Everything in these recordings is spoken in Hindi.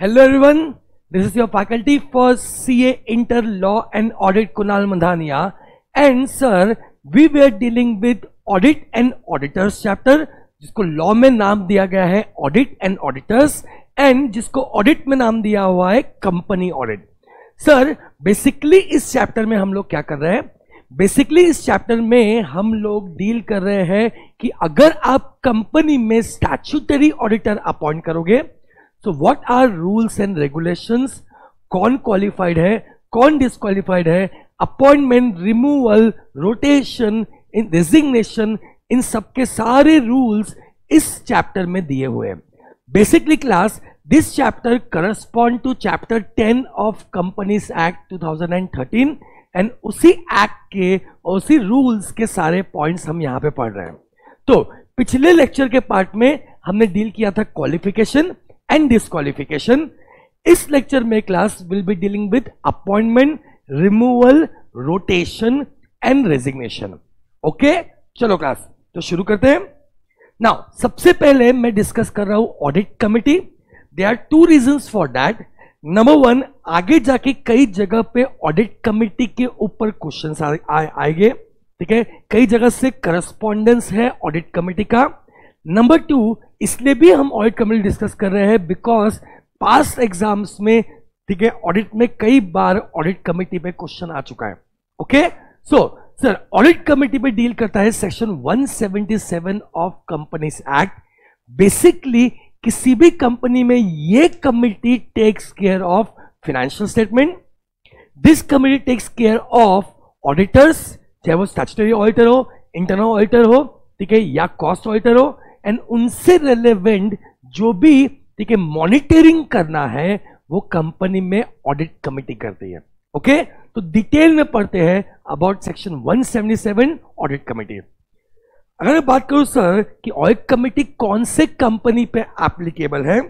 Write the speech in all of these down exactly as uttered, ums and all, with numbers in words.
Hello everyone, this is your faculty for CA inter law and audit Kunal Mandhania and sir we way are dealing with audit and auditors chapter, जिसको लॉ में नाम दिया गया है ऑडिट एंड ऑडिटर्स एंड जिसको ऑडिट में नाम दिया हुआ है कंपनी ऑडिट। सर बेसिकली इस चैप्टर में हम लोग क्या कर रहे हैं? बेसिकली इस चैप्टर में हम लोग डील कर रहे हैं कि अगर आप कंपनी में स्टैट्यूटरी ऑडिटर अपॉइंट करोगे तो what are rules and regulations, कौन क्वालिफाइड है, कौन डिस्क्वालिफाइड है, अपॉइंटमेंट, रिमूवल, रोटेशन, रेजिग्नेशन, इन सब के सारे रूल्स इस चैप्टर में दिए हुए हैं। Basically class, this chapter correspond to chapter ten of companies act twenty thirteen and उसी एक्ट के और उसी रूल्स के सारे पॉइंट्स हम यहाँ पे पढ़ रहे हैं। तो पिछले लेक्चर के पार्ट में हमने डील किया था क्वालिफिकेशन and disqualification. इस लेक्चर में class will be dealing with appointment, removal, rotation and resignation. Okay, चलो क्लास तो शुरू करते हैं। नाउ सबसे पहले मैं डिस्कस कर रहा हूं audit committee. There are two reasons for that. Number one, आगे जाके कई जगह पे ऑडिट कमिटी के ऊपर क्वेश्चंस आएंगे, ठीक है, कई जगह से करस्पॉन्डेंस है ऑडिट कमिटी का। नंबर टू, इसलिए भी हम ऑडिट कमिटी डिस्कस कर रहे हैं बिकॉज पास्ट एग्जाम्स में, ठीक है, ऑडिट में कई बार ऑडिट कमिटी पे क्वेश्चन आ चुका है। Okay, so sir audit committee पे डील करता है section one seventy seven of companies act. Basically किसी भी कंपनी में ये committee takes care of financial statement, this committee takes care of auditors, चाहे वो स्टैट्यूटरी ऑडिटर हो, इंटरनल ऑडिटर हो, ठीक है, या कॉस्ट ऑडिटर हो, एंड उनसे रिलेवेंट जो भी, ठीक है, मॉनिटरिंग करना है वो कंपनी में ऑडिट कमिटी करती है। Okay okay? तो डिटेल में पढ़ते हैं about section one seventy seven audit committee. अगर मैं बात करूं सर कि ऑडिट कमिटी कौन से कंपनी पे एप्लीकेबल है,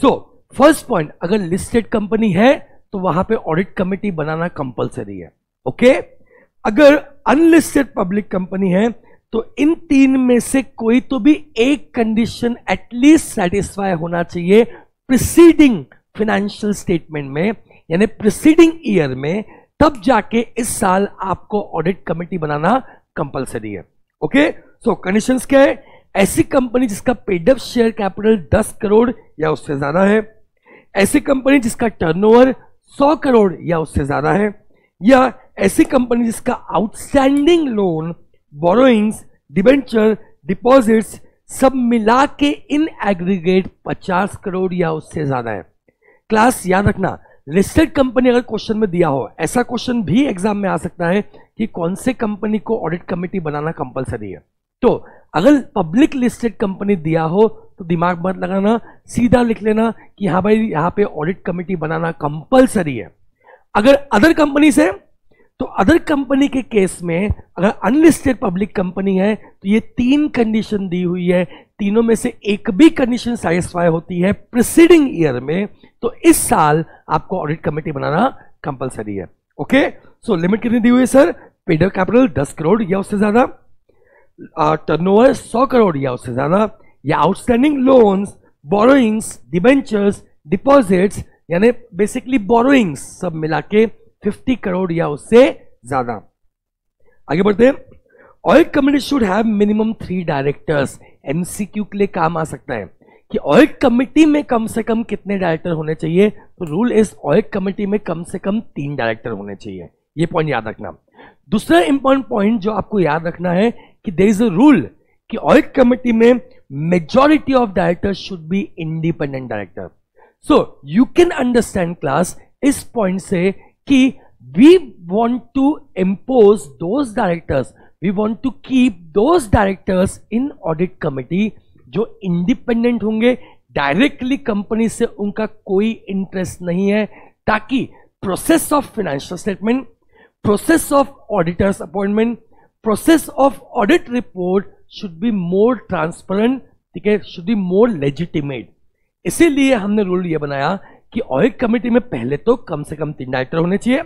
सो फर्स्ट पॉइंट, अगर लिस्टेड कंपनी है तो वहां पे ऑडिट कमिटी बनाना कंपलसरी है। Okay okay? अगर अनलिस्टेड पब्लिक कंपनी है तो इन तीन में से कोई तो भी एक कंडीशन एटलीस्ट सेटिस्फाई होना चाहिए प्रीसीडिंग फाइनेंशियल स्टेटमेंट में, यानी प्रीसीडिंग ईयर में, तब जाके इस साल आपको ऑडिट कमिटी बनाना कंपलसरी है। ओके, सो कंडीशंस क्या है? ऐसी कंपनी जिसका पेडअप शेयर कैपिटल दस करोड़ या उससे ज्यादा है, ऐसी कंपनी जिसका टर्नओवर सौ करोड़ या उससे ज्यादा है, या ऐसी कंपनी जिसका outstanding loan, borrowings, debenture, deposits सब मिला के इन एग्रीगेट पचास करोड़ या उससे ज्यादा है। क्लास याद रखना, लिस्टेड कंपनी अगर क्वेश्चन में दिया हो, ऐसा क्वेश्चन भी एग्जाम में आ सकता है कि कौन से कंपनी को ऑडिट कमिटी बनाना कंपलसरी है। तो अगर पब्लिक लिस्टेड कंपनी दिया हो तो दिमाग मत लगाना, सीधा लिख लेना कि हाँ भाई यहाँ पे ऑडिट कमिटी बनाना कंपलसरी है। अगर अदर कंपनीज है तो अदर कंपनी के केस में, अगर अनलिस्टेड पब्लिक कंपनी है तो ये तीन कंडीशन दी हुई है, तीनों में से एक भी कंडीशन सेटिस्फाई होती है प्रीसीडिंग ईयर में तो इस साल आपको ऑडिट कमेटी बनाना कंपलसरी है। ओके, सो लिमिट कितनी दी हुई है सर? पेड अप कैपिटल दस करोड़ या उससे ज्यादा, टर्नओवर सौ करोड़ या उससे ज्यादा, या outstanding loans, borrowings, debentures, deposits, यानी बेसिकली बोरोइंग्स सब मिला के पचास करोड़ या उससे ज्यादा। आगे बढ़ते हैं। Audit committee should have minimum three directors. MCQ के लिए काम आ सकता है कि ऑडिट कमिटी में कम से कम कितने डायरेक्टर होने चाहिए, तो रूल इज ऑडिट कमिटी में कम से कम तीन डायरेक्टर होने चाहिए। ये पॉइंट याद रखना। दूसरा इंपॉर्टेंट पॉइंट जो आपको याद रखना है कि देयर इज अ रूल कि ऑडिट कमिटी में majority of directors should be independent director. So you can understand class इस पॉइंट से कि we want to impose those directors, we want to keep those directors in audit committee जो इंडिपेंडेंट होंगे, डायरेक्टली कंपनी से उनका कोई इंटरेस्ट नहीं है, ताकि process of financial statement, process of auditors appointment, process of audit report should be more transparent, ठीक है, शुड बी मोर लेजिटिमेट। इसीलिए हमने रूल ये बनाया कि ऑडिट कमेटी में पहले तो कम से कम तीन डायरेक्टर होने चाहिए।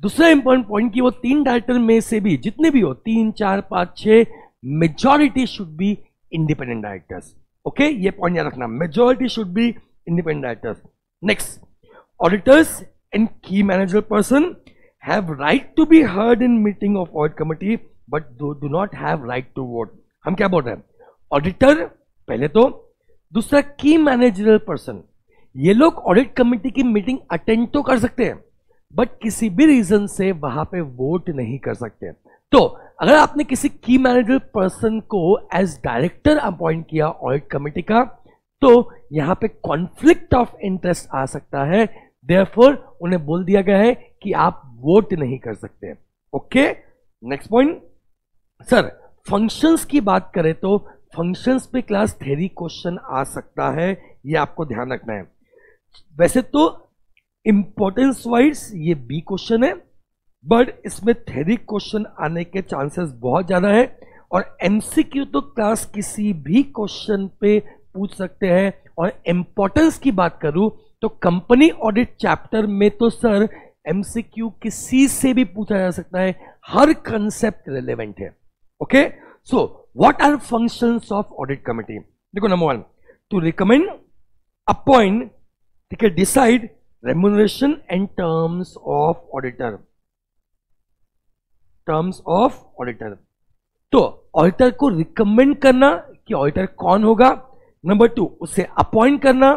दूसरा इंपॉर्टेंट पॉइंट कि वो तीन डायरेक्टर में से भी जितने भी हो, तीन, चार, पांच, छह, majority should be independent directors. Okay, ये पॉइंट याद रखना, majority should be independent directors. Next, auditors and key management person have right to be heard in meeting of audit committee but do, do not have right to vote. हम क्या बोल रहे हैं, ऑडिटर पहले तो, दूसरा की मैनेजरल पर्सन, ये लोग ऑडिट कमिटी की मीटिंग अटेंड तो कर सकते हैं बट किसी भी रीजन से वहां पे वोट नहीं कर सकते. तो अगर आपने किसी की मैनेजरल पर्सन को एज डायरेक्टर अपॉइंट किया ऑडिट कमिटी का, तो यहां पे कॉन्फ्लिक्ट ऑफ इंटरेस्ट आ सकता है. देयरफॉर उन्हें बोल दिया गया है कि आप वोट नहीं कर सकते. Okay, next point. Sir functions की बात करें तो फंक्शंस पे क्लास थ्योरी क्वेश्चन आ सकता है, ये आपको ध्यान रखना है. वैसे तो इंपॉर्टेंस वाइज ये बी क्वेश्चन है बट इसमें थ्योरी क्वेश्चन आने के चांसेस बहुत ज़्यादा है. और एमसीक्यू तो क्लास किसी भी क्वेश्चन पे पूछ सकते हैं. और इम्पोर्टेंस की बात करूं तो कंपनी ऑडिट चैप्टर में तो सर एमसीक्यू किसी से भी पूछा जा सकता है, हर कंसेप्ट रेलेवेंट है. Okay, so what are functions of audit committee. देखो, number one, to recommend, appoint, ठीक है, decide remuneration and terms of auditor. Terms of auditor, तो ऑडिटर को रिकमेंड करना कि ऑडिटर कौन होगा. नंबर टू, उसे अपॉइंट करना,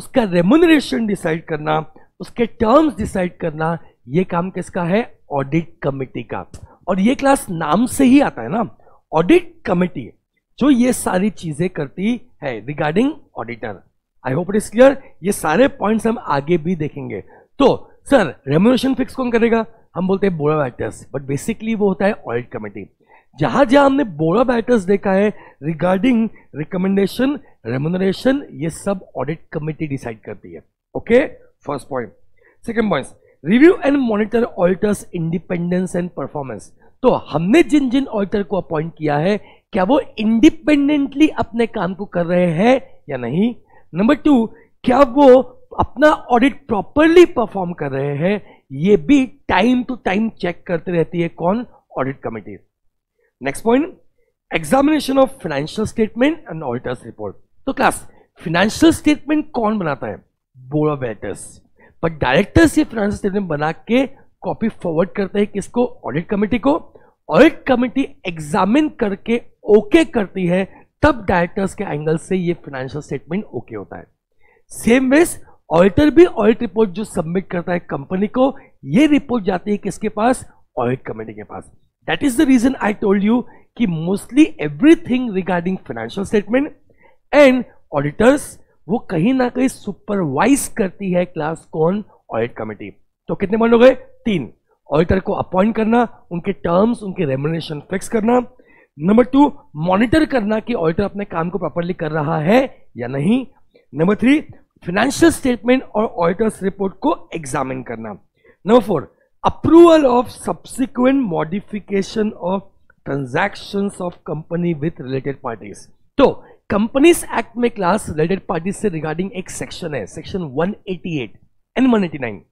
उसका रेम्यूनरेशन डिसाइड करना, उसके टर्म्स डिसाइड करना. ये काम किसका है, ऑडिट कमिटी का. और ये क्लास नाम से ही आता है ना, ऑडिट कमिटी, जो ये सारी चीजें करती है regarding auditor. I hope it is clear. ये सारे पॉइंट्स हम आगे भी देखेंगे. तो सर रेम्यूनरेशन फिक्स कौन करेगा, हम बोलते हैं board of directors, but basically वो होता है ऑडिट कमिटी. जहां जहां हमने बोर्ड ऑफ डायरेक्टर्स देखा है रिगार्डिंग रिकमेंडेशन, रेम्यूनरेशन, ये सब ऑडिट कमिटी डिसाइड करती है. Okay, first point. Second point, review and monitor auditors independence and performance. तो हमने जिन जिन ऑडिटर को अपॉइंट किया है, क्या वो इंडिपेंडेंटली अपने काम को कर रहे हैं या नहीं. नंबर टू, क्या वो अपना ऑडिट प्रॉपरली परफॉर्म कर रहे हैं, ये भी टाइम टू टाइम चेक करते रहती है कौन, audit committee. Next point, examination of financial statement and auditors report. तो क्लास फाइनेंशियल स्टेटमेंट कौन बनाता है, board of directors, but directors ये फाइनेंशियल स्टेटमेंट बना के कॉपी फॉरवर्ड करते हैं किसको, ऑडिट कमेटी को. ऑडिट कमेटी एग्जामिन करके ओके करती है, तब डायरेक्टर्स के एंगल से ये फाइनेंशियल स्टेटमेंट ओके होता है. सेम वेज ऑडिटर भी ऑडिट रिपोर्ट जो सबमिट करता है कंपनी को, ये रिपोर्ट जाती है किसके पास, ऑडिट कमेटी के पास. That is the reason I told you कि mostly everything regarding financial statement and auditors वो कहीं ना कहीं सुपरवाइज करती है क्लास कौन, ऑडिट कमेटी. तो कितने पॉइंट हो गए, तीन. ऑडिटर को अपॉइंट करना, उनके टर्म्स, उनके रेम्यूनरेशन फिक्स करना. नंबर टू, मॉनिटर करना कि ऑडिटर अपने काम को प्रॉपरली कर रहा है या नहीं. नंबर थ्री, फाइनेंशियल स्टेटमेंट और ऑडिटर्स रिपोर्ट को एग्जामिन करना. Number four, approval of subsequent modification of transactions of company with related parties. तो कंपनीज एक्ट में क्लास रिलेटेड पार्टीज से रिगार्डिंग एक सेक्शन है, सेक्शन एक सौ अठासी एंड एक सौ नवासी. एक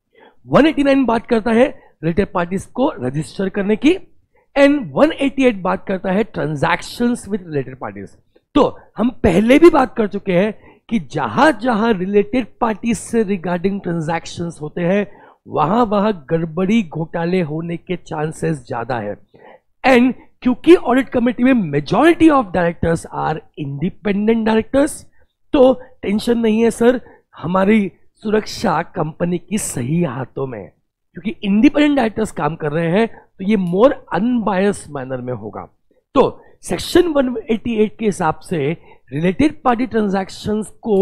सौ नवासी बात करता है रिलेटेड पार्टीज को रजिस्टर करने की, एंड एक सौ अठासी बात करता है ट्रांजैक्शंस विद रिलेटेड पार्टीज. तो हम पहले भी बात कर चुके हैं कि जहां जहां रिलेटेड पार्टीज से रिगार्डिंग ट्रांजैक्शंस होते हैं, वहां वहां गड़बड़ी, घोटाले होने के चांसेस ज्यादा है. एंड क्योंकि ऑडिट कमेटी में majority of directors are independent directors, तो टेंशन नहीं है सर, हमारी सुरक्षा कंपनी की सही हाथों में है. क्योंकि इंडिपेंडेंट डायरेक्टर्स काम कर रहे हैं तो ये मोर अनबायस मैनर में होगा. तो सेक्शन एक सौ अठासी के हिसाब से रिलेटेड पार्टी ट्रांजैक्शंस को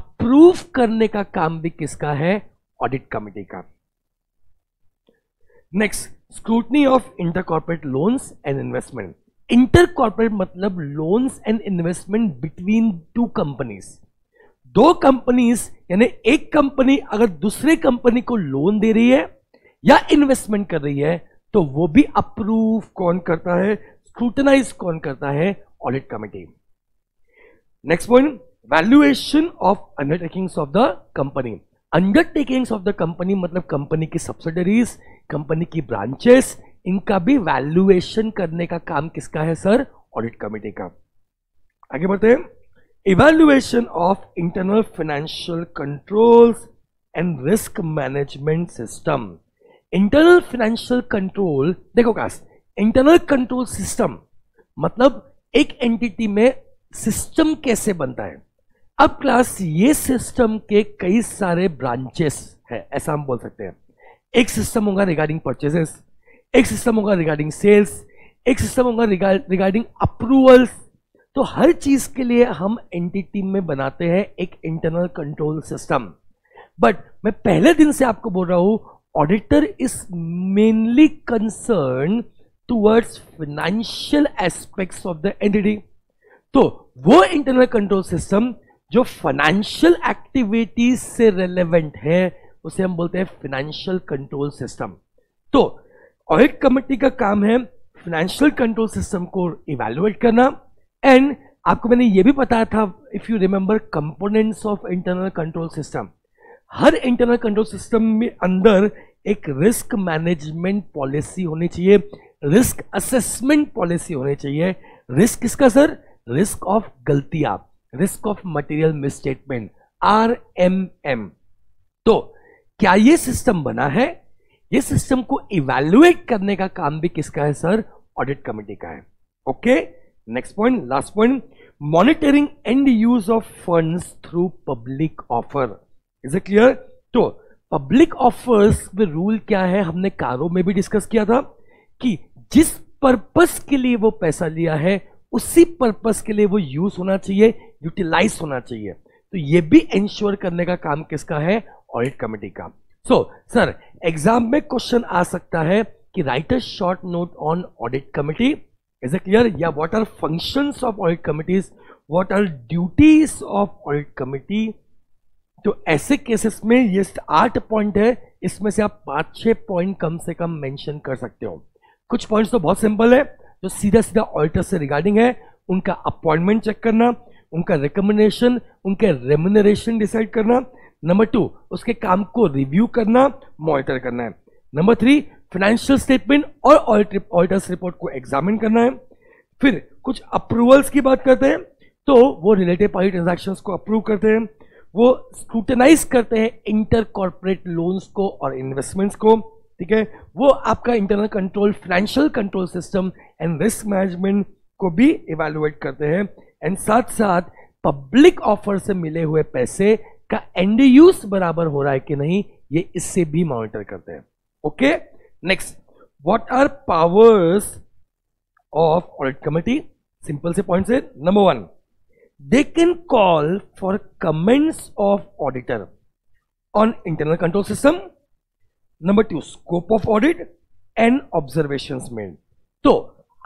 अप्रूव करने का काम भी किसका है, ऑडिट कमेटी का. Next, scrutiny of intercorporate loans and investment. Intercorporate मतलब loans and investment between two companies. दो कंपनीज यानी एक कंपनी अगर दूसरे कंपनी को लोन दे रही है या इन्वेस्टमेंट कर रही है, तो वो भी अप्रूव कौन करता है, स्क्रूटनाइज कौन करता है, audit committee. Next point, valuation of undertakings of the company. Undertakings of the company मतलब कंपनी की सब्सिडरीज, कंपनी की ब्रांचेस, इनका भी वैल्यूएशन करने का काम किसका है सर, ऑडिट कमेटी का. आगे बढ़ते हैं. Evaluation of internal financial controls and risk management system. Internal financial control, देखो काश, इंटरनल कंट्रोल सिस्टम मतलब एक एंटिटी में सिस्टम कैसे बनता है। अब क्लास ये सिस्टम के कई सारे ब्रांचेस है, ऐसा हम बोल सकते हैं। एक सिस्टम होगा रिगार्डिंग परचेजेस, एक सिस्टम होगा रिगार्डिंग सेल्स, एक सिस्टम होगा रिगार्डिंग अप्रूवल्स। तो हर चीज के लिए हम एंटिटी में बनाते हैं एक इंटरनल कंट्रोल सिस्टम। बट मैं पहले दिन से आपको बोल रहा हूं, auditor is mainly concern towards financial aspects of the entity. तो वो इंटरनल कंट्रोल सिस्टम जो फाइनेंशियल एक्टिविटीज से रेलेवेंट है उसे हम बोलते हैं फाइनेंशियल कंट्रोल सिस्टम। तो ऑडिट कमेटी का काम है फाइनेंशियल कंट्रोल सिस्टम को इवैल्यूएट करना। एंड आपको मैंने ये भी बताया था, if you remember, components of internal control system. हर इंटरनल कंट्रोल सिस्टम में अंदर एक रिस्क मैनेजमेंट पॉलिसी होनी चाहिए, रिस्क असेसमेंट पॉलिसी होनी चाहिए। रिस्क किसका सर? रिस्क ऑफ गलतियां, risk of material misstatement, R M M. तो क्या ये सिस्टम बना है? ये सिस्टम को इवैल्यूएट करने का काम भी किसका है सर? ऑडिट कमेटी का है। Okay, next point, last point, monitoring and use of funds through public offer. Is it clear? तो पब्लिक ऑफर्स में रूल क्या है, हमने कारों में भी डिस्कस किया था कि जिस पर्पस के लिए वो पैसा लिया है उसी पर्पस के लिए वो यूज होना चाहिए, यूटिलाइज होना चाहिए। तो ये भी इंश्योर करने का काम किसका है? ऑडिट कमेटी का। सो सर, एग्जाम में क्वेश्चन आ सकता है कि write a short note on audit committee. Is it clear? या what are functions of audit committees, what are duties of audit committee. तो ऐसे केसेस में ये आठ पॉइंट है, इसमें से आप पाँच छः पॉइंट कम से कम मेंशन कर सकते हो। कुछ पॉइंट्स तो बहुत सिंपल है जो सीधा सीधा ऑडिटर से रिगार्डिंग है, उनका अपॉइंटमेंट चेक करना, उनका रिकमेंडेशन, उनके रेम्यूनरेशन डिसाइड करना। नंबर टू, उसके काम को रिव्यू करना, मॉनिटर करना है। नंबर थ्री, फाइनेंशियल स्टेटमेंट और ऑडिटर्स रिपोर्ट को एग्जामिन करना है। फिर कुछ अप्रूवल्स की बात करते हैं, तो वो रिलेटेड पार्टी ट्रांजैक्शंस को अप्रूव करते हैं, वो स्क्रूटनाइज करते हैं इंटर कॉर्पोरेट लोन्स को और इन्वेस्टमेंट्स को। ठीक है, वो आपका internal control, financial control system and risk management को भी इवैल्यूएट करते हैं। एंड साथ साथ पब्लिक ऑफर से मिले हुए पैसे का एंड यूज बराबर हो रहा है कि नहीं, ये इससे भी मॉनिटर करते हैं। Okay, next, what are powers of audit committee? Simple से पॉइंट है। Number one, they can call for comments of auditor on internal control system. Number two, scope of audit and observations made. तो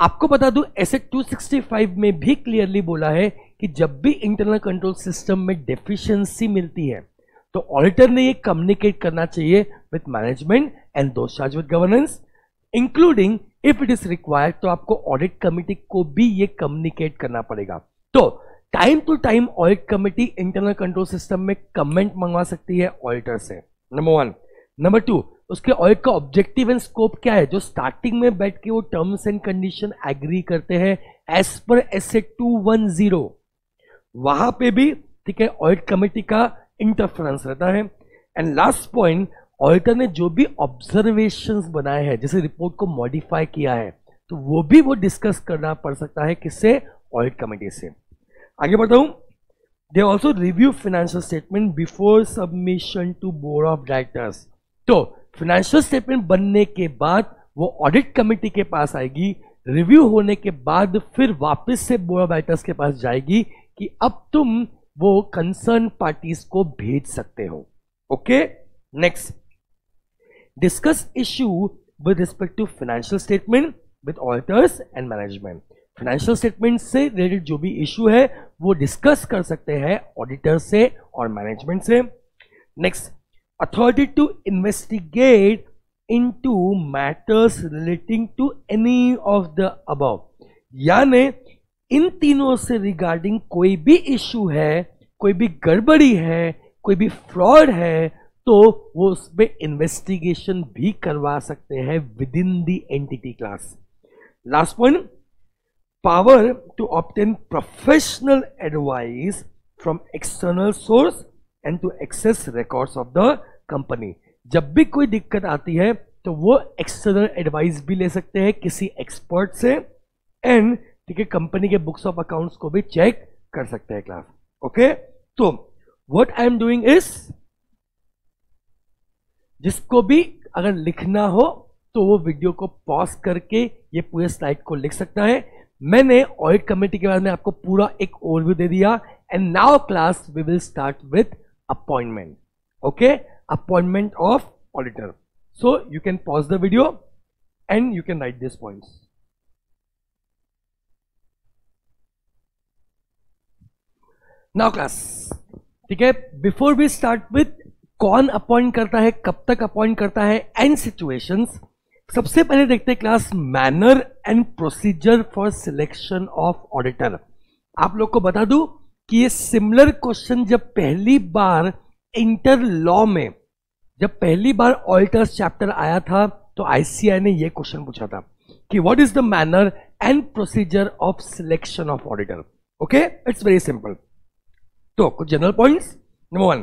आपको बता दूं, ऐसे दो सौ पैंसठ में भी क्लियरली बोला है कि जब भी इंटरनल कंट्रोल सिस्टम में डेफिशिएंसी मिलती है तो ऑडिटर ने ये कम्युनिकेट करना चाहिए with management and those charge with governance, including if it is required. तो आपको ऑडिट कमेटी को भी ये कम्युनिकेट करना पड़ेगा। तो time to time audit committee internal control system में कमेंट मंगवा सकती है ऑडिटर से, नंबर वन। नंबर टू, उसके ऑडिट का ऑब्जेक्टिव एंड स्कोप क्या है, जो स्टार्टिंग में बैठ के वो टर्म्स एंड कंडीशन एग्री करते हैं as per S A two one zero, वहां पे भी ठीक है ऑडिट कमेटी का इंटरफेरेंस रहता है। एंड लास्ट पॉइंट, ऑडिटर ने जो भी ऑब्जर्वेशन बनाए हैं, जैसे रिपोर्ट को मॉडिफाई किया है, तो वो भी वो डिस्कस करना पड़ सकता है किससे? ऑडिट कमेटी से। आगे बढ़ाऊं, they also review financial statement before submission to board of directors. तो फाइनेंशियल स्टेटमेंट बनने के बाद वो ऑडिट कमेटी के पास आएगी, रिव्यू होने के बाद फिर वापस से बोर्ड ऑफ डायरेक्टर्स के पास जाएगी कि अब तुम वो कंसर्न पार्टीज को भेज सकते हो। Okay, next, discuss issue with respect to financial statement with auditors and management. Financial statement से रिलेटेड जो भी इश्यू है वो डिस्कस कर सकते हैं ऑडिटर से और मैनेजमेंट से। Next, authority to investigate into matters relating to any of the above, यानी इन तीनों से रिगार्डिंग कोई भी इश्यू है, कोई भी गड़बड़ी है, कोई भी फ्रॉड है, तो वो उसमें इन्वेस्टिगेशन भी करवा सकते हैं within the entity. Class last point, power to obtain professional advice from external source and to access records of the company. जब भी कोई दिक्कत आती है तो वो एक्सटर्नल एडवाइस भी ले सकते हैं किसी एक्सपर्ट से, एंड ठीक है कंपनी के बुक्स ऑफ अकाउंट्स को भी चेक कर सकते हैं क्लास. ओके, तो what I am doing is, जिसको भी अगर लिखना हो तो वो वीडियो को पॉज करके ये पूरे स्लाइड को लिख सकता है. मैंने ऑडिट कमेटी के बारे में आपको पूरा एक ओवरव्यू दे दिया. And now class we will start with appointment. Okay, appointment of auditor. So you can pause the video and you can write this points. Now class, ठीक है, बिफोर वी स्टार्ट विथ कौन अपॉइंट करता है, कब तक अपॉइंट करता है एंड सिचुएशंस, सबसे पहले देखते हैं class manner and procedure for selection of auditor. आप लोग को बता दूं कि ये सिमिलर क्वेश्चन जब पहली बार इंटर लॉ में, जब पहली बार ऑडिटर्स चैप्टर आया था तो आईसीएआई ने ये क्वेश्चन पूछा था कि what is the manner and procedure of selection of auditor. Okay, it's very simple. तो कुछ general points. Number one,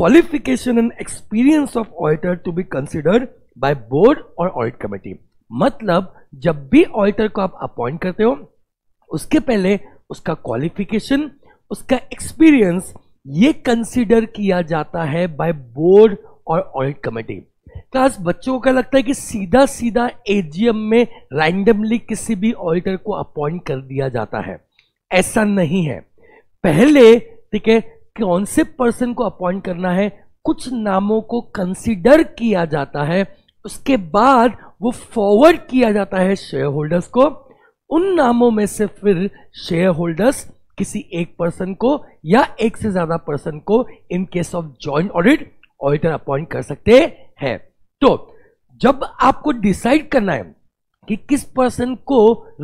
qualification and experience of auditor to be considered by board और ऑडिट कमेटी. मतलब जब भी ऑडिटर को आप अपॉइंट करते हो उसके पहले उसका क्वालिफिकेशन, उसका एक्सपीरियंस ये कंसिडर किया जाता है बाय बोर्ड और ऑडिट कमेटी. क्लास बच्चों का लगता है कि सीधा सीधा एजीएम में रैंडमली किसी भी ऑडिटर को अपॉइंट कर दिया जाता है, ऐसा नहीं है. पहले ठीक है कौन से पर्सन को अपॉइंट करना है, कुछ नामों को कंसीडर किया जाता है, उसके बाद वो फॉरवर्ड किया जाता है शेयर होल्डर्स को. उन नामों में से फिर शेयर होल्डर्स किसी एक पर्सन को या एक से ज्यादा पर्सन को in case of joint audit auditor appoint कर सकते हैं. तो जब आपको डिसाइड करना है कि किस पर्सन को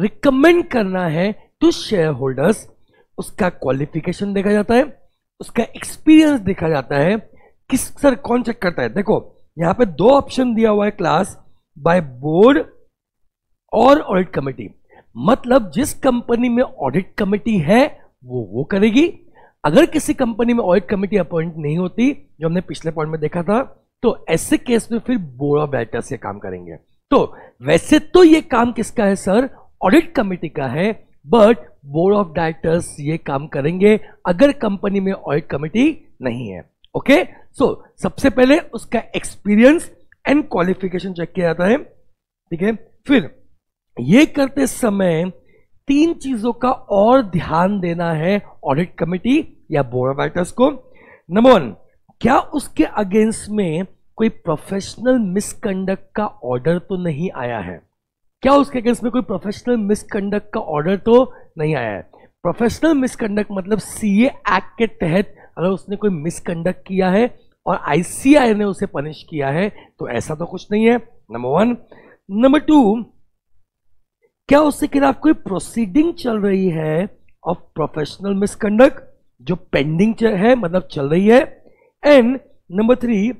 रिकमेंड करना है टू शेयर होल्डर्स, उसका क्वालिफिकेशन देखा जाता है, उसका एक्सपीरियंस देखा जाता है. किस सर कौन चेक करता है, देखो यहां पे दो ऑप्शन दिया हुआ है क्लास, बाय बोर्ड और ऑडिट कमेटी. मतलब जिस कंपनी में ऑडिट कमेटी है वो वो करेगी. अगर किसी कंपनी में ऑडिट कमेटी अपॉइंट नहीं होती, जो हमने पिछले पॉइंट में देखा था, तो ऐसे केस में फिर बोर्ड ऑफ डायरेक्टर्स ये काम करेंगे. तो वैसे तो ये काम किसका है सर, ऑडिट कमेटी का है, बट बोर्ड ऑफ डायरेक्टर्स ये काम करेंगे अगर कंपनी में ऑडिट कमेटी नहीं है. ओके, सो सबसे पहले उसका एक्सपीरियंस एंड क्वालिफिकेशन चेक किया जाता है. ठीक है, फिर ये करते समय तीन चीजों का और ध्यान देना है ऑडिट कमेटी या बोर्ड ऑफ डायरेक्टर्स को. नंबर वन, क्या उसके अगेंस्ट में कोई प्रोफेशनल मिसकंडक्ट का ऑर्डर तो नहीं आया है, क्या उसके अगेंस्ट में कोई प्रोफेशनल मिसकंडक्ट का ऑर्डर तो नहीं आया है. प्रोफेशनल मिसकंडक्ट मतलब सीए एक्ट के तहत अगर उसने कोई मिसकंडक्ट किया है और आईसीएआई ने उसे पनिश किया है तो ऐसा तो कुछ नहीं है. Number one. नंबर टू, क्या उसके खिलाफ कोई प्रोसीडिंग चल रही है ऑफ प्रोफेशनल मिसकंडक्ट जो पेंडिंग है, मतलब चल रही है. एंड नंबर थ्री,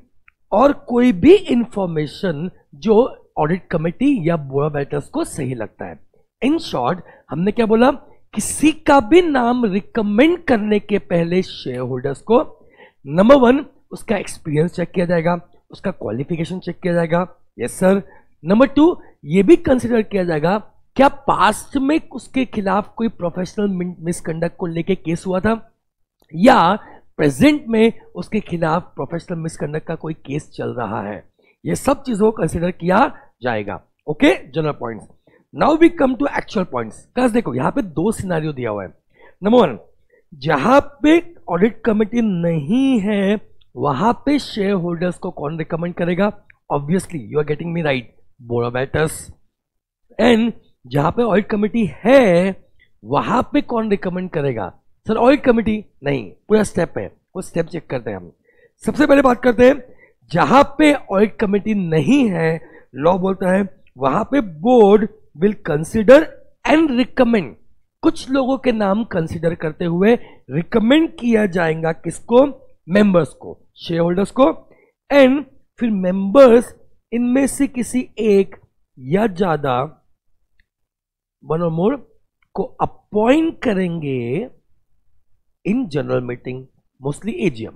और कोई भी इंफॉर्मेशन जो ऑडिट कमेटी या बोर्ड ऑफ डायरेक्टर्स को सही लगता है. इन शॉर्ट हमने क्या बोला, किसी का भी नाम रिकमेंड करने के पहले शेयर होल्डर्स को नंबर वन उसका एक्सपीरियंस चेक किया जाएगा, उसका क्वालिफिकेशन चेक किया जाएगा. Yes sir. नंबर टू, ये भी कंसिडर किया जाएगा क्या पास्ट में उसके खिलाफ कोई प्रोफेशनल मिसकंडक्ट को लेके केस हुआ था या प्रेजेंट में उसके खिलाफ प्रोफेशनल मिसकंडक्ट का कोई केस चल रहा है. ये सब चीजों को कंसिडर किया जाएगा. Okay, general points. Now we come to actual points. Class देखो यहाँ पे दो सिनारियो दिया हुआ है. नंबर वन, जहां पे ऑडिट कमेटी नहीं है वहां पे शेयर होल्डर्स को कौन रिकमेंड करेगा, obviously you are getting me right, board of directors. And जहां पे ऑडिट कमेटी है वहां पे कौन रिकमेंड करेगा, सर ऑडिट कमेटी नहीं, पूरा स्टेप है, वो स्टेप चेक करते हैं हम. सबसे पहले बात करते हैं जहां पे ऑडिट कमेटी नहीं है, लॉ बोलता है वहां पे board will consider and recommend. कुछ लोगों के नाम कंसिडर करते हुए रिकमेंड किया जाएगा किसको, मेंबर्स को, शेयर होल्डर्स को. एंड फिर मेंबर्स इनमें से किसी एक या ज्यादा, वन और मोर, को अपॉइंट करेंगे in general meeting, mostly AGM.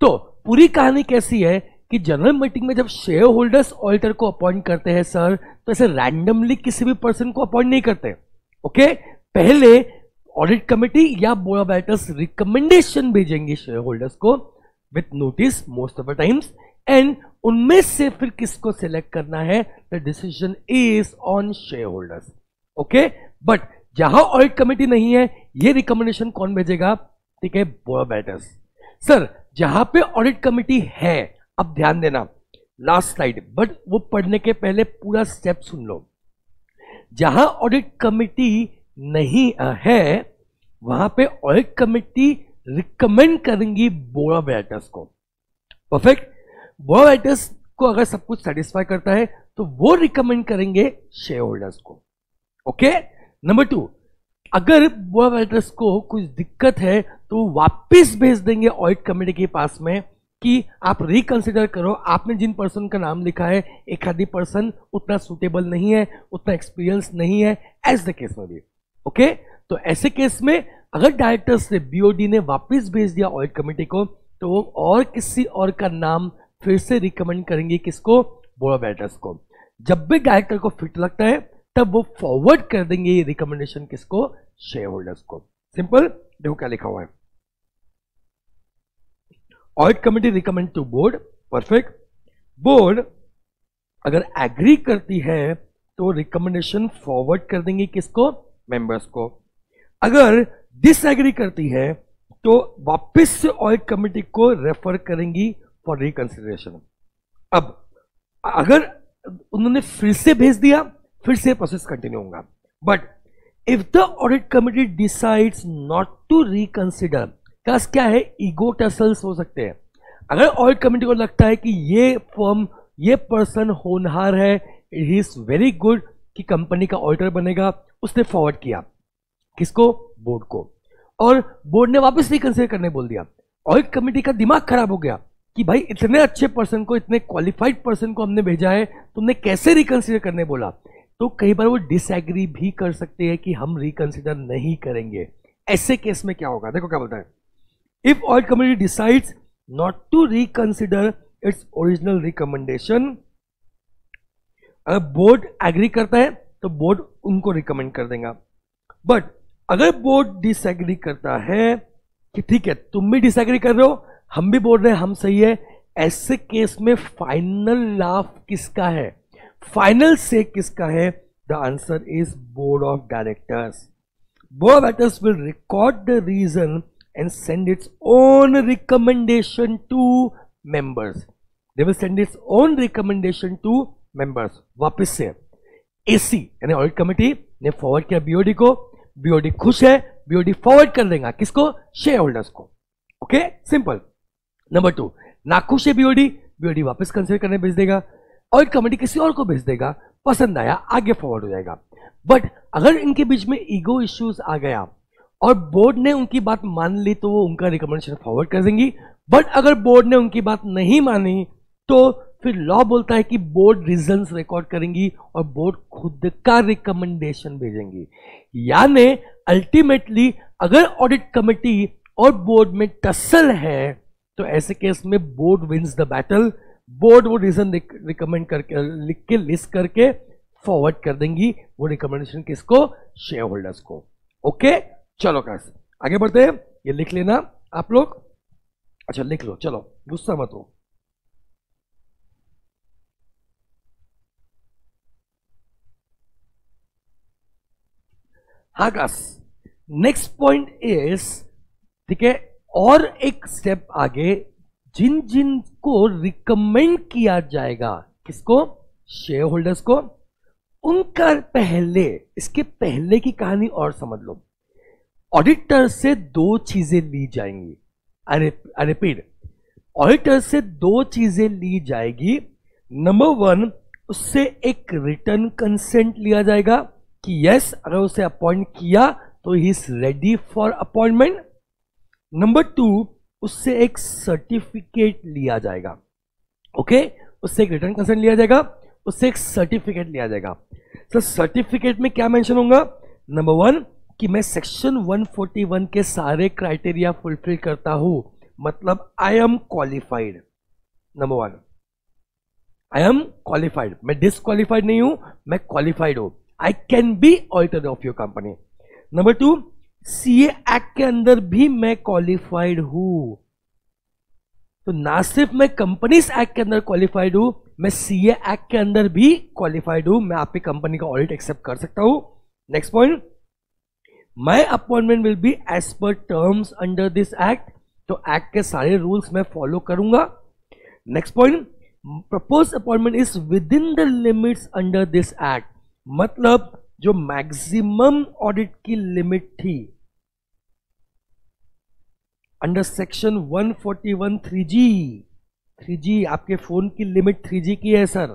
तो पूरी कहानी कैसी है कि जनरल मीटिंग में जब शेयर होल्डर्स ऑडिटर को अपॉइंट करते हैं सर, तो ऐसे रैंडमली किसी भी पर्सन को अपॉइंट नहीं करते। ओके, पहले ऑडिट कमेटी या बोर्ड ऑफ डायरेक्टर्स रिकमेंडेशन भेजेंगे शेयर होल्डर्स को with notice most of the times, and उनमें से फिर किसको सिलेक्ट करना है the decision is on shareholders. Okay, but जहां ऑडिट कमेटी नहीं है ये रिकमेंडेशन कौन भेजेगा? ठीक है, बोर्ड ऑफ डायरेक्टर्स। सर जहां पे ऑडिट कमेटी है, अब ध्यान देना लास्ट स्लाइड, बट वो पढ़ने के पहले पूरा स्टेप सुन लो। जहां ऑडिट कमेटी नहीं है वहां पे ऑडिट कमेटी रिकमेंड करेंगी बोर्ड ऑफ डायरेक्टर्स को। परफेक्ट, बोर्ड ऑफ डायरेक्टर्स को अगर सब कुछ सेटिस्फाई करता है तो वो रिकमेंड करेंगे शेयर होल्डर्स को। ओके, नंबर टू, अगर बोर्ड ऑफ डायरेक्टर्स को कुछ दिक्कत है तो वापस भेज देंगे ऑडिट कमेटी के पास में कि आप रिकंसिडर करो, आपने जिन पर्सन का नाम लिखा है एक आधी पर्सन उतना सूटेबल नहीं है, उतना एक्सपीरियंस नहीं है, एज द केस में भी। ओके, तो ऐसे केस में अगर डायरेक्टर्स ने बीओडी ने वापस भेज दिया ऑडिट कमेटी को तो वो और किसी और का नाम फिर से रिकमेंड करेंगे। किसको? बोर्ड ऑफ डायरेक्टर्स को। जब भी डायरेक्टर को फिट लगता है तब वो फॉरवर्ड कर देंगे ये रिकमेंडेशन। किसको? शेयर होल्डर्स को। सिंपल, देखो क्या लिखा हुआ है, audit committee recommend to board. Perfect, board अगर एग्री करती है तो रिकमेंडेशन फॉरवर्ड कर देंगे। किसको? मेंबर्स को। अगर डिसएग्री करती है तो वापस से ऑडिट कमेटी को रेफर करेंगी फॉर रिकंसिडरेशन। अब अगर उन्होंने फिर से भेज दिया फिर से प्रोसेस कंटिन्यू होगा। But if the audit committee decides not to reconsider, क्या है? ईगो टसल्स हो सकते हैं। अगर ऑडिट कमेटी को लगता है कि ये फर्म, ये पर्सन होनहार है, ही इज वेरी गुड कि कंपनी का ऑडिटर बनेगा, उसने फॉरवर्ड किया। किसको? बोर्ड को। और बोर्ड ने वापस रिकंसिडर करने बोल दिया। ऑडिट कमेटी का दिमाग खराब हो गया कि भाई इतने अच्छे पर्सन को, इतने क्वालिफाइड पर्सन को हमने भेजा है, तुमने कैसे रिकंसिडर करने बोला? तो कई बार वो डिसएग्री भी कर सकते हैं कि हम रिकंसिडर नहीं करेंगे। ऐसे केस में क्या होगा? देखो क्या बोलता है, If audit committee decides not to reconsider its original recommendation, अगर बोर्ड एग्री करता है तो बोर्ड उनको रिकमेंड कर देगा। बट अगर बोर्ड डिसएग्री करता है कि ठीक है तुम भी डिसएग्री कर रहे हो, हम भी बोल रहे हैं हम सही है, ऐसे केस में फाइनल लाफ किसका है? फाइनल से किसका है? The answer is board of directors. Board of directors will record the reason and send its own recommendation to members. They will send its own recommendation to members. वापस से A C यानी ऑडिट कमेटी ने फॉरवर्ड किया B O D को, B O D खुश है, B O D फॉरवर्ड कर देगा। किसको? शेयर होल्डर्स को। Okay, simple. नंबर टू, नाखुश है B O D, B O D वापस कंसिडर करने भेज देगा, ऑडिट कमेटी किसी और को भेज देगा, पसंद आया आगे फॉरवर्ड हो जाएगा। बट अगर इनके बीच में ईगो इश्यूज आ गया और बोर्ड ने उनकी बात मान ली तो वो उनका रिकमेंडेशन फॉरवर्ड कर देंगी। बट अगर बोर्ड ने उनकी बात नहीं मानी तो फिर लॉ बोलता है कि बोर्ड रीजंस रिकॉर्ड करेंगी और बोर्ड खुद का रिकमेंडेशन भेजेंगी। यानी अल्टीमेटली अगर ऑडिट कमेटी और बोर्ड में टसल है तो ऐसे केस में board wins the battle. Board वो रीजन रिकमेंड करके लिख के लिस्ट करके फॉरवर्ड कर देंगी वो रिकमेंडेशन। किसको? शेयर होल्डर्स को। ओके, चलो गाइस आगे बढ़ते हैं। ये लिख लेना आप लोग, अच्छा लिख लो, चलो गुस्सा मत हो। हाँ गाइस, नेक्स्ट पॉइंट इज, ठीक है, और एक स्टेप आगे जिन जिन को रिकमेंड किया जाएगा, किसको? शेयर होल्डर्स को। उनका पहले, इसके पहले की कहानी और समझ लो। ऑडिटर से दो चीजें ली जाएंगी, आई रिपीट, ऑडिटर से दो चीजें ली जाएगी। नंबर वन, उससे एक रिटर्न कंसेंट लिया जाएगा कि यस अगर उसे अपॉइंट किया तो he is ready for appointment. Number two, उससे एक सर्टिफिकेट लिया जाएगा। ओके, उससे एक रिटर्न कंसेंट लिया जाएगा, उससे एक सर्टिफिकेट लिया जाएगा। सर सर्टिफिकेट में क्या मेंशन होगा? नंबर वन, कि मैं सेक्शन वन फोर्टी वन के सारे क्राइटेरिया फुलफिल करता हूं, मतलब I am qualified. Number one, I am qualified, मैं डिसक्वालिफाइड नहीं हूं, मैं क्वालिफाइड हूं। I can be auditor of your company. Number two, CA act के अंदर भी मैं क्वालिफाइड हूं। तो ना सिर्फ मैं कंपनीज एक्ट के अंदर क्वालिफाइड हूं, मैं सीए एक्ट के अंदर भी क्वालिफाइड हूं, मैं आपकी कंपनी का ऑडिट एक्सेप्ट कर सकता हूं। Next point, my appointment will be as per terms under this act, तो एक्ट के सारे रूल्स मैं फॉलो करूंगा। Next point, propose appointment is within the limits under this act, मतलब जो मैक्सिमम ऑडिट की लिमिट थी under section one forty one three G, three G आपके फोन की लिमिट थ्री जी की है सर,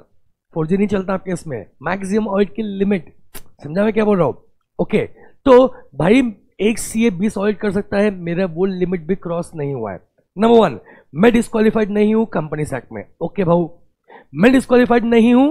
फोर जी नहीं चलता आपके इसमें, मैक्सिमम ऑडिट की लिमिट, समझा मैं क्या बोल रहा हूं? ओके, तो भाई एक सीए बीस ऑडिट कर सकता है, मेरा वो लिमिट भी क्रॉस नहीं हुआ है। नंबर वन, मैं डिस्क्वालिफाइड नहीं हूं कंपनी एक्ट में, ओके भाऊ, मैं डिस्क्वालिफाइड नहीं हूं,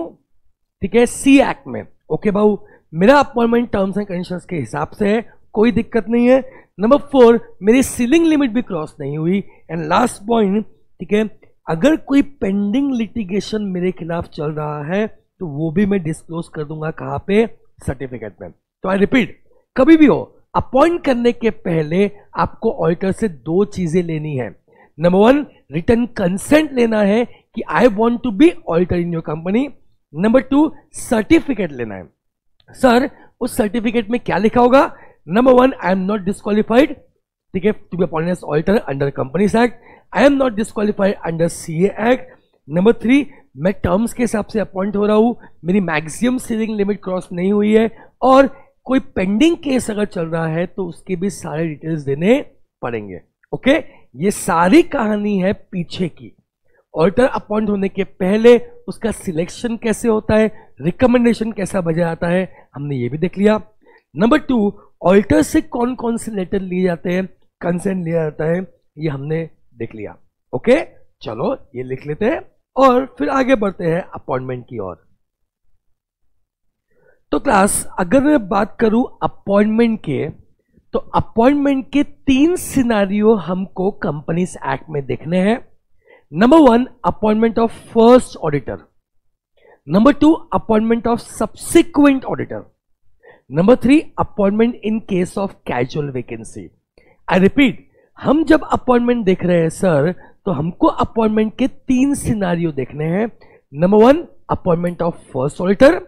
ठीक है, सी एक्ट में, ओके भाऊ, मेरा अपॉइंटमेंट टर्म्स एंड कंडीशंस के हिसाब से है, कोई दिक्कत नहीं है। नंबर फोर, मेरी सीलिंग लिमिट भी क्रॉस नहीं हुई। एंड लास्ट पॉइंट, ठीक है, अगर कोई पेंडिंग लिटिगेशन मेरे खिलाफ चल रहा है तो वो भी मैं डिस्क्लोज कर दूंगा, कहाँ पे? सर्टिफिकेट में। तो आई रिपीट, कभी भी हो, अपॉइंट करने के पहले आपको ऑडिटर से दो चीजें लेनी है। नंबर वन, रिटर्न कंसेंट लेना है कि I want to be auditor in your company. Number two, certificate लेना है, सर उस सर्टिफिकेट में क्या लिखा होगा? Number one, I am not disqualified, ठीक है, to be appointed as auditor under companies act, I am not disqualified under CA act. Number three, मैं टर्म्स के हिसाब से अपॉइंट हो रहा हूँ, मेरी मैक्सिमम सीलिंग लिमिट क्रॉस नहीं हुई है, और कोई पेंडिंग केस अगर चल रहा है तो उसके भी सारे डिटेल्स देने पड़ेंगे। ओके, ये सारी कहानी है पीछे की, ऑडिटर अपॉइंट होने के पहले उसका सिलेक्शन कैसे होता है, रिकमेंडेशन कैसा भेजा जाता है, हमने ये भी देख लिया। नंबर टू, ऑडिटर से कौन कौन से लेटर लिए जाते हैं, कंसेंट लिया जाता है, ये हमने देख लिया। ओके, चलो ये लिख लेते हैं और फिर आगे बढ़ते हैं अपॉइंटमेंट की ओर। तो क्लास, अगर मैं बात करूं अपॉइंटमेंट के, तो अपॉइंटमेंट के तीन सिनारियो हमको कंपनीज एक्ट में देखने हैं। Number one, appointment of first auditor. Number two, appointment of subsequent auditor. Number three, appointment in case of casual vacancy. I repeat, हम जब अपॉइंटमेंट देख रहे हैं सर, तो हमको अपॉइंटमेंट के तीन सिनारियो देखने हैं। Number one, appointment of first auditor.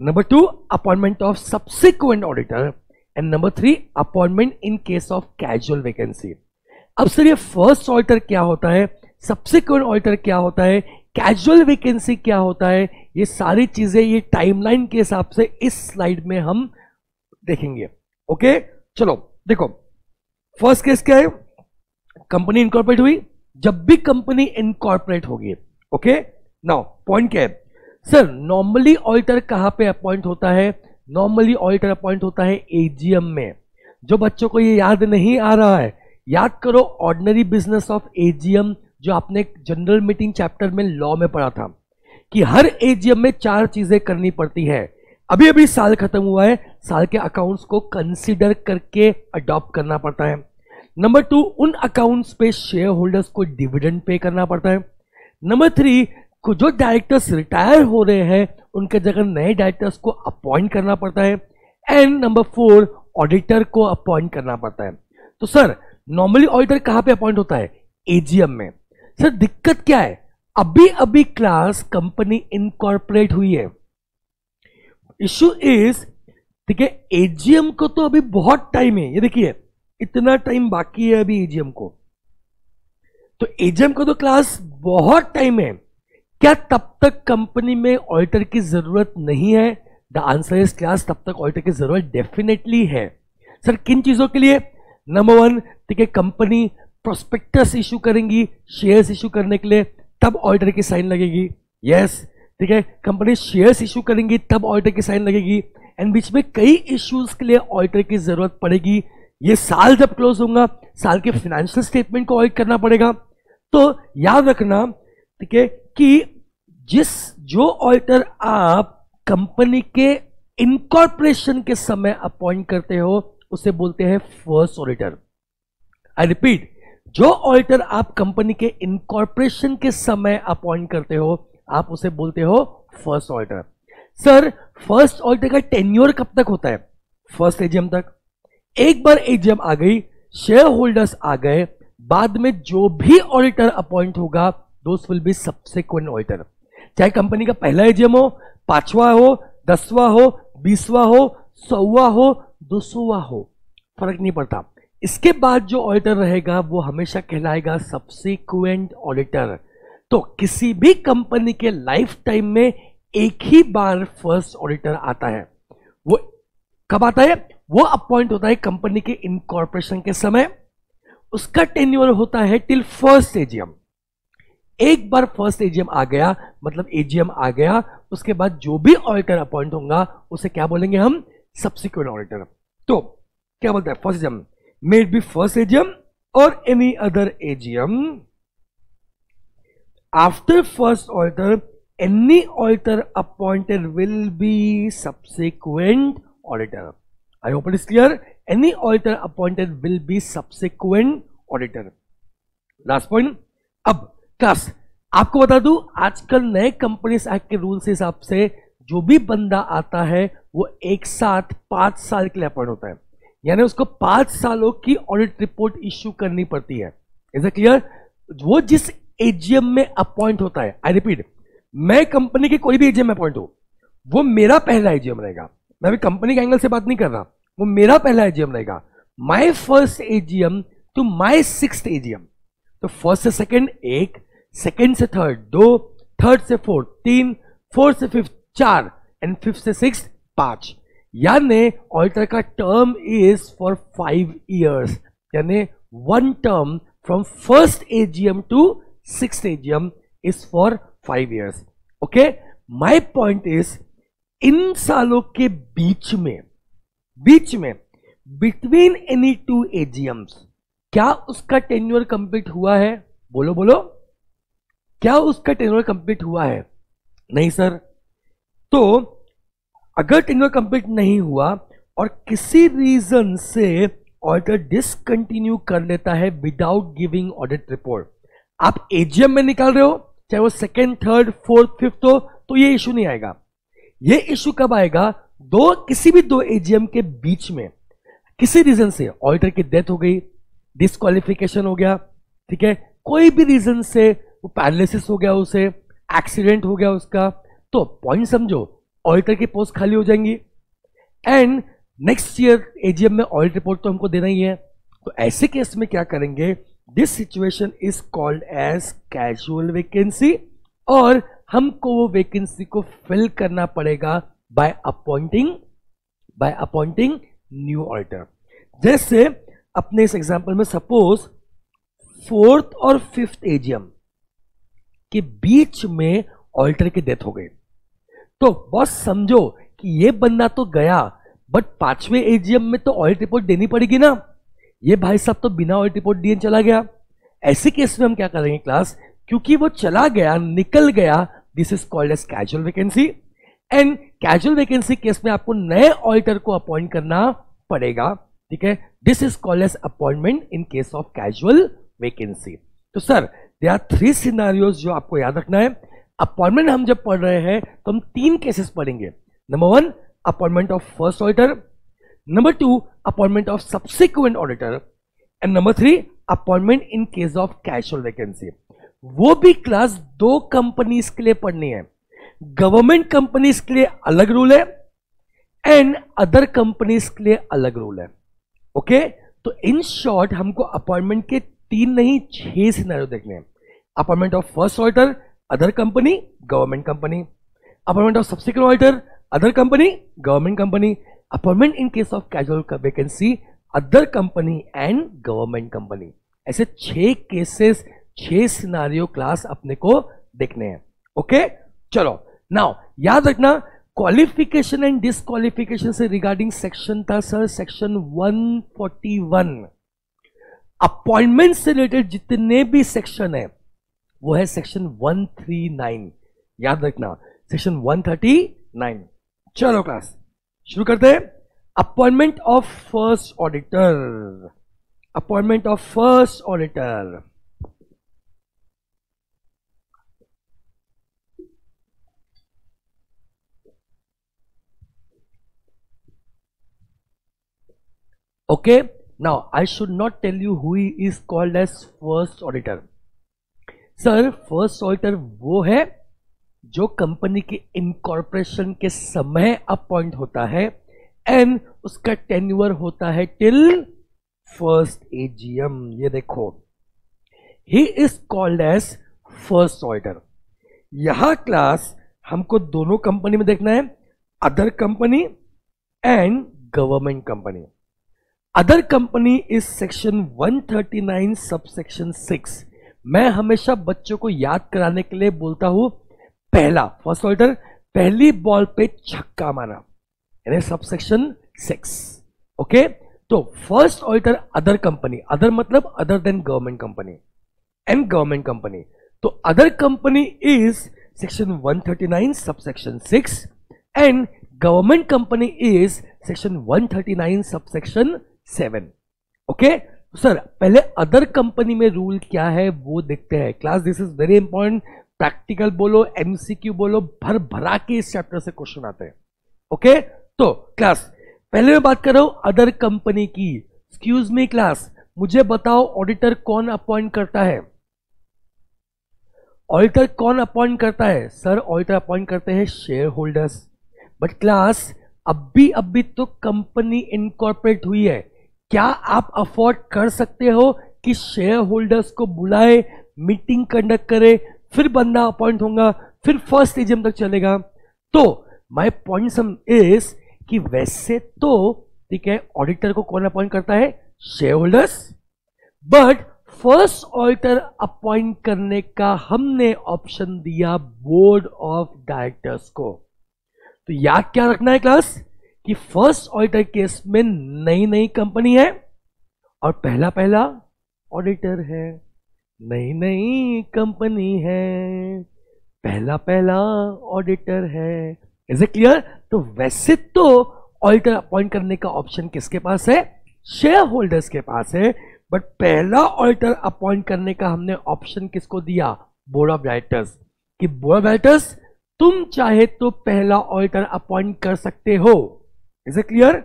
Number two, appointment of subsequent auditor. And number three, appointment in case of casual vacancy. अब सर, ये फर्स्ट ऑडिटर क्या होता है, सब्सिक्वेंट ऑडिटर क्या होता है, कैजुअल वैकेंसी क्या होता है, ये सारी चीजें ये टाइमलाइन के हिसाब से इस स्लाइड में हम देखेंगे। ओके, चलो देखो, फर्स्ट केस क्या है, कंपनी इनकॉर्पोरेट हुई। जब भी कंपनी इनकॉर्पोरेट होगी, ओके, नाउ पॉइंट क्या है सर, नॉर्मली ऑडिटर कहाँ पे अपॉइंट होता है? नॉर्मली ऑडिटर अपॉइंट होता है एजीएम में। जो बच्चों को ये याद नहीं आ रहा है, याद करो ऑर्डिनरी बिजनेस ऑफ एजीएम, जो आपने जनरल मीटिंग चैप्टर में लॉ में पढ़ा था कि हर एजीएम में चार चीजें करनी पड़ती है। अभी अभी साल खत्म हुआ है, साल के अकाउंट्स को कंसीडर करके अडॉप्ट करना पड़ता है। नंबर टू, उन अकाउंट्स पे शेयर होल्डर्स को डिविडेंड पे करना पड़ता है। नंबर थ्री, जो डायरेक्टर्स रिटायर हो रहे हैं उनके जगह नए डायरेक्टर्स को अपॉइंट करना पड़ता है। एंड नंबर फोर, ऑडिटर को अपॉइंट करना पड़ता है। तो सर, नॉर्मली ऑडिटर कहाँ पे अपॉइंट होता है? एजीएम में। सर दिक्कत क्या है, अभी अभी क्लास कंपनी इनकॉर्पोरेट हुई है, इश्यू इज, ठीक है, एजीएम को तो अभी बहुत टाइम है, ये देखिए इतना टाइम बाकी है अभी एजीएम को, तो एजीएम को तो क्लास बहुत टाइम है। क्या तब तक कंपनी में ऑडिटर की जरूरत नहीं है? द आंसर इज क्लास, तब तक ऑडिटर की जरूरत डेफिनेटली है। सर किन चीजों के लिए? नंबर वन, ठीक है, कंपनी प्रोस्पेक्टस इशू करेंगी शेयर्स इशू करने के लिए, तब ऑडिटर की साइन लगेगी। यस, ठीक है, कंपनी शेयर्स इशू करेंगी तब ऑडिटर की साइन लगेगी। एंड बीच में कई इश्यूज के लिए ऑडिटर की जरूरत पड़ेगी। ये साल जब क्लोज होगा, साल के फाइनेंशियल स्टेटमेंट को ऑडिट करना पड़ेगा। तो याद रखना, ठीक है, कि जिस जो ऑडिटर आप कंपनी के इनकॉर्पोरेशन के समय अपॉइंट करते हो, उसे बोलते हैं फर्स्ट ऑडिटर। आई रिपीट, जो ऑडिटर आप कंपनी के इनकॉर्पोरेशन के समय अपॉइंट करते हो आप उसे बोलते हो first auditor. Sir first auditor का टेन्योर कब तक होता है? फर्स्ट एजीएम तक। एक बार एजीएम आ गई, शेयर होल्डर्स आ गए, बाद में जो भी ऑडिटर अपॉइंट होगा those will be subsequent auditor, चाहे कंपनी का पहला एजीएम हो, पांचवा हो, दसवां हो, बीसवा हो, सौवा हो, दो सौवा हो, फर्क नहीं पड़ता। इसके बाद जो ऑडिटर रहेगा वो हमेशा कहलाएगा सबसीक्वेंट ऑडिटर। तो किसी भी कंपनी के लाइफ टाइम में एक ही बार फर्स्ट ऑडिटर आता है। वो कब आता है? वो अपॉइंट होता है कंपनी के इनकॉर्पोरेशन के समय। उसका टेन्योर होता है टिल फर्स्ट एजीएम। एक बार फर्स्ट एजीएम आ गया मतलब एजीएम आ गया, उसके बाद जो भी ऑडिटर अपॉइंट होगा उसे क्या बोलेंगे हम? Subsequent auditor. तो क्या बोलते हैं? First AGM may it be first AGM और any other AGM. After first auditor any auditor appointed will be subsequent auditor. I hope it is clear. Any auditor appointed will be subsequent auditor. Last point. अब क्लास आपको बता दूं, आजकल नए कंपनीज एक्ट के रूल के हिसाब से जो भी बंदा आता है वो एक साथ पांच साल के लिए अपॉइंट होता है, यानी उसको पांच सालों की ऑडिट रिपोर्ट इश्यू करनी पड़ती है। Is it clear? वो जिस एजीएम में अपॉइंट होता है, आई रिपीट, मैं कंपनी के कोई भी एजीएम में अपॉइंट हूं, वो मेरा पहला एजीएम रहेगा। मैं अभी कंपनी के एंगल से बात नहीं कर रहा, वो मेरा पहला एजीएम रहेगा। My first AGM to my sixth AGM. तो फर्स्ट से सेकंड एक, सेकंड से थर्ड दो, थर्ड से फोर्थ तीन, फोर्थ से फिफ्थ चार एंड फिफ्थ से सिक्स्थ पांच। यानी ऑडिटर का term is for five years, यानी one term from first AGM to sixth AGM is for five years. Okay, my point is इन सालों के बीच में बीच में बिटवीन एनी टू एजीएम्स क्या उसका टेन्योर कंप्लीट हुआ है? बोलो बोलो, क्या उसका टेन्योर कंप्लीट हुआ है? नहीं सर। तो अगर टेन्योर कंप्लीट नहीं हुआ और किसी रीजन से ऑडिटर डिसकंटिन्यू कर लेता है विदाउट गिविंग ऑडिट रिपोर्ट, आप एजीएम में निकाल रहे हो, चाहे वो सेकेंड थर्ड फोर्थ फिफ्थ हो, तो ये इशू नहीं आएगा। ये इशू कब आएगा? दो किसी भी दो एजीएम के बीच में किसी रीजन से ऑडिटर की डेथ हो गई, डिस्क्वालिफिकेशन हो गया, ठीक है, कोई भी रीजन से वो पैरालिसिस हो गया, उसे एक्सीडेंट हो गया उसका, तो पॉइंट समझो ऑडिटर की पोस्ट खाली हो जाएंगी एंड नेक्स्ट ईयर एजीएम में ऑडिट रिपोर्ट तो हमको देना ही है। तो ऐसे केस में क्या करेंगे? This situation is called as casual vacancy और हमको वो वैकेंसी को फिल करना पड़ेगा by appointing by appointing new auditor. जैसे अपने इस एग्जांपल में सपोज फोर्थ और फिफ्थ एजीएम के बीच में ऑडिटर की डेथ हो गई, तो बॉस समझो कि ये बंदा तो गया बट पांचवें एजीएम में तो ऑडिट रिपोर्ट देनी पड़ेगी ना, ये भाई साहब तो बिना ऑडिट रिपोर्ट दिए चला गया। ऐसे केस में हम क्या करेंगे क्लास? क्योंकि वो चला गया, निकल गया, this is called as casual vacancy and casual vacancy case में आपको नए ऑडिटर को अपॉइंट करना पड़ेगा, ठीक है। This is called as appointment in case of casual vacancy. तो sir there are three scenarios जो आपको याद रखना है। अपॉइंटमेंट हम जब पढ़ रहे हैं तो हम तीन केसेस पढ़ेंगे। Number one, appointment of first auditor, number two, appointment of subsequent auditor and number three, appointment in case of casual vacancy. वो भी क्लास दो कंपनीज के लिए पढ़नी है। गवर्नमेंट कंपनीज के लिए अलग रूल है एंड अदर कंपनीज के लिए अलग रूल है। ओके, तो इन शॉर्ट हमको अपॉइंटमेंट के तीन नहीं छह सिनेरियो देखने हैं। Appointment of first auditor other company government company, appointment of subsequent auditor other company government company, appointment in case of casual vacancy other company and government company. ऐसे छह केसेस छह सिनारियो क्लास अपने को देखने हैं। ओके, चलो नाउ याद रखना क्वालिफिकेशन एंड डिसक्वालिफिकेशन से रिगार्डिंग सेक्शन था sir section one forty one. Appointment से रिलेटेड जितने भी सेक्शन है वो है सेक्शन वन थर्टी नाइन, याद रखना सेक्शन वन थर्टी नाइन। चलो क्लास शुरू करते हैं। Appointment of first auditor, appointment of first auditor. Okay, now I should not tell you who he is called as first auditor. Sir, first auditor वो है जो कंपनी के इनकॉर्पोरेशन के समय अपॉइंट होता है एंड उसका टेन्यूअर होता है टिल फर्स्ट एजीएम। ये देखो, he is called as first auditor. यह क्लास हमको दोनों कंपनी में देखना है, other company and government company. Other company is section one thirty nine सब सेक्शन सिक्स। मैं हमेशा बच्चों को याद कराने के लिए बोलता हूं, पहला फर्स्ट ऑर्डर पहली बॉल पे छक्का मारा, यानी सब सेक्शन सिक्स। ओके, तो first order other company, other मतलब other than government company and government company. तो other company is section one thirty nine सब section six and government company is section one thirty nine सब सेक्शन सेवन। ओके सर, पहले अदर कंपनी में रूल क्या है वो देखते हैं। Class this is very important, practical बोलो, एमसीक्यू बोलो, भर भरा के इस चैप्टर से क्वेश्चन आते हैं। Okay okay? तो क्लास पहले मैं बात कर रहा हूं अदर कंपनी की। एक्सक्यूज मी क्लास, मुझे बताओ ऑडिटर कौन अपॉइंट करता है? ऑडिटर कौन अपॉइंट करता है? सर ऑडिटर अपॉइंट करते हैं शेयर होल्डर्स। बट क्लास अभी अभी तो कंपनी इनकॉर्पोरेट हुई है, क्या आप अफोर्ड कर सकते हो कि शेयर होल्डर्स को बुलाए, मीटिंग कंडक्ट करे, फिर बंदा अपॉइंट होगा, फिर फर्स्ट एजीएम तक चलेगा? तो माय पॉइंट सम इज कि वैसे तो ठीक है ऑडिटर को कौन अपॉइंट करता है? Share holders. But first auditor appoint करने का हमने ऑप्शन दिया बोर्ड ऑफ डायरेक्टर्स को। तो याद क्या रखना है क्लास कि फर्स्ट ऑडिटर केस में नई नई कंपनी है और पहला पहला ऑडिटर है। नई नई कंपनी है, पहला पहला ऑडिटर है। Is it clear? तो वैसे तो ऑडिटर अपॉइंट करने का ऑप्शन किसके पास है? शेयर होल्डर्स के पास है। बट पहला ऑडिटर अपॉइंट करने का हमने ऑप्शन किसको दिया? Board of directors. कि बोर्ड ऑफ डायरेक्टर्स तुम चाहे तो पहला ऑडिटर अपॉइंट कर सकते हो। Is it clear?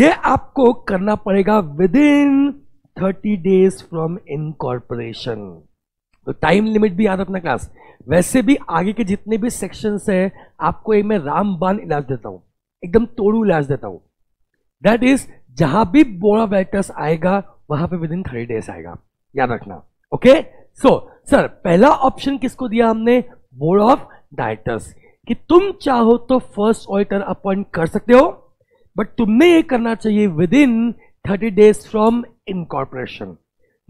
ये आपको करना पड़ेगा within thirty days from incorporation. तो टाइम लिमिट भी याद रखना क्लास। वैसे भी आगे के जितने भी सेक्शंस हैं आपको एक मैं रामबाण इलाज देता हूं, एकदम तोड़ू इलाज देता हूं। दैट इज जहां भी बोर्ड ऑफ डायरेक्टर्स आएगा वहां पे विद इन थर्टी डेज आएगा, याद रखना। ओके सो सर, पहला ऑप्शन किसको दिया हमने? Board of directors. कि तुम चाहो तो फर्स्ट ऑडिटर अपॉइंट कर सकते हो, बट तुमने ये करना चाहिए within thirty days from incorporation.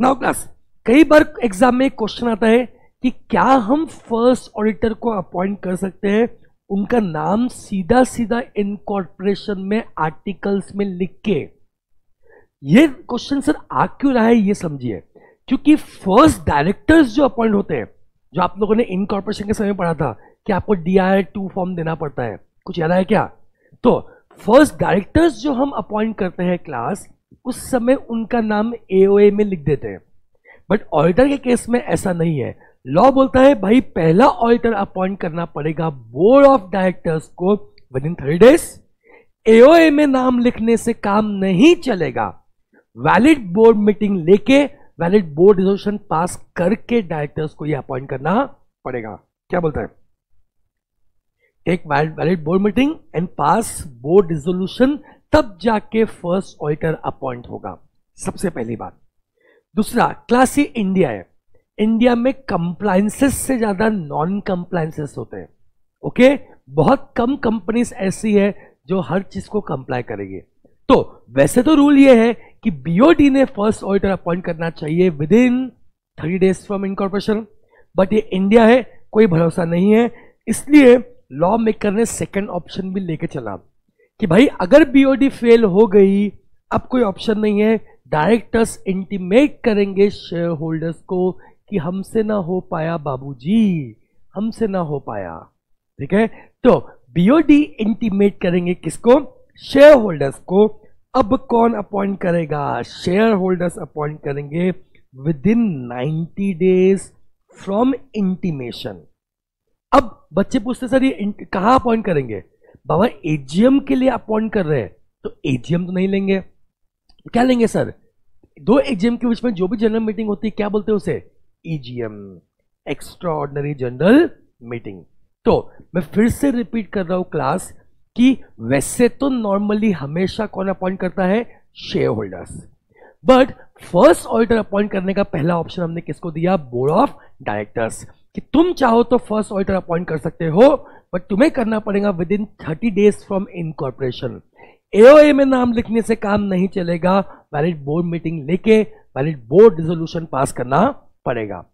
Now class, कई बार एग्जाम में क्वेश्चन आता है कि क्या हम फर्स्ट ऑडिटर को अपॉइंट कर सकते हैं उनका नाम सीधा सीधा इनकॉर्पोरेशन में आर्टिकल्स में लिख के? ये क्वेश्चन सर आ क्यों रहा है ये समझिए, क्योंकि फर्स्ट डायरेक्टर्स जो अपॉइंट होते हैं, जो आप लोगों ने इनकॉर्पोरेशन के समय पढ़ा था कि आपको डी आर टू फॉर्म देना पड़ता है, कुछ याद है क्या? तो फर्स्ट डायरेक्टर्स जो हम अपॉइंट करते हैं क्लास, उस समय उनका नाम एओए में लिख देते हैं। बट ऑडिटर के केस में ऐसा नहीं है। लॉ बोलता है भाई पहला ऑडिटर अपॉइंट करना पड़ेगा बोर्ड ऑफ डायरेक्टर्स को within thirty days. AOA में नाम लिखने से काम नहीं चलेगा, वैलिड बोर्ड मीटिंग लेके, वैलिड बोर्ड रिजोल्यूशन पास करके डायरेक्टर्स को यह अपॉइंट करना पड़ेगा। क्या बोलता है? एक valid board meeting and pass board resolution, तब जाके फर्स्ट ऑडिटर अपॉइंट होगा। सबसे पहली बात। दूसरा क्लास, ये इंडिया है, इंडिया में कंप्लायंसेस से ज्यादा नॉन कंप्लायंसेस होते हैं। ओके, बहुत कम कंपनीज ऐसी है जो हर चीज को कंप्लाई करेगी। तो वैसे तो रूल ये है कि बीओडी ने फर्स्ट ऑडिटर अपॉइंट करना चाहिए within thirty days from incorporation, but ये इंडिया है, कोई भरोसा नहीं है, इसलिए लॉ मेकर ने सेकंड ऑप्शन भी लेके चला कि भाई अगर बीओडी फेल हो गई, अब कोई ऑप्शन नहीं है, डायरेक्टर्स इंटीमेट करेंगे शेयर होल्डर्स को कि हमसे ना हो पाया बाबूजी, हमसे ना हो पाया। ठीक है, तो बीओडी इंटीमेट करेंगे किसको? शेयर होल्डर्स को अब कौन अपॉइंट करेगा? शेयर होल्डर्स अपॉइंट करेंगे with in ninety days from intimation. अब बच्चे पूछते सर ये कहाँ अपॉइंट करेंगे? बाबा एजीएम के लिए अपॉइंट कर रहे हैं तो एजीएम तो नहीं लेंगे, क्या लेंगे सर? दो एजीएम के बीच में जो भी जनरल मीटिंग होती है क्या बोलते हैं उसे? EGM, extraordinary general meeting. तो मैं फिर से रिपीट कर रहा हूं क्लास कि वैसे तो नॉर्मली हमेशा कौन अपॉइंट करता है? Share holders, but first auditor appoint करने का पहला ऑप्शन हमने किसको दिया? बोर्ड ऑफ डायरेक्टर्स, कि तुम चाहो तो फर्स्ट ऑडिटर अपॉइंट कर सकते हो बट तुम्हें करना पड़ेगा within thirty days from incorporation. AOA में नाम लिखने से काम नहीं चलेगा, वैलिड बोर्ड मीटिंग लेके वैलिड बोर्ड रिजोल्यूशन पास करना पड़ेगा।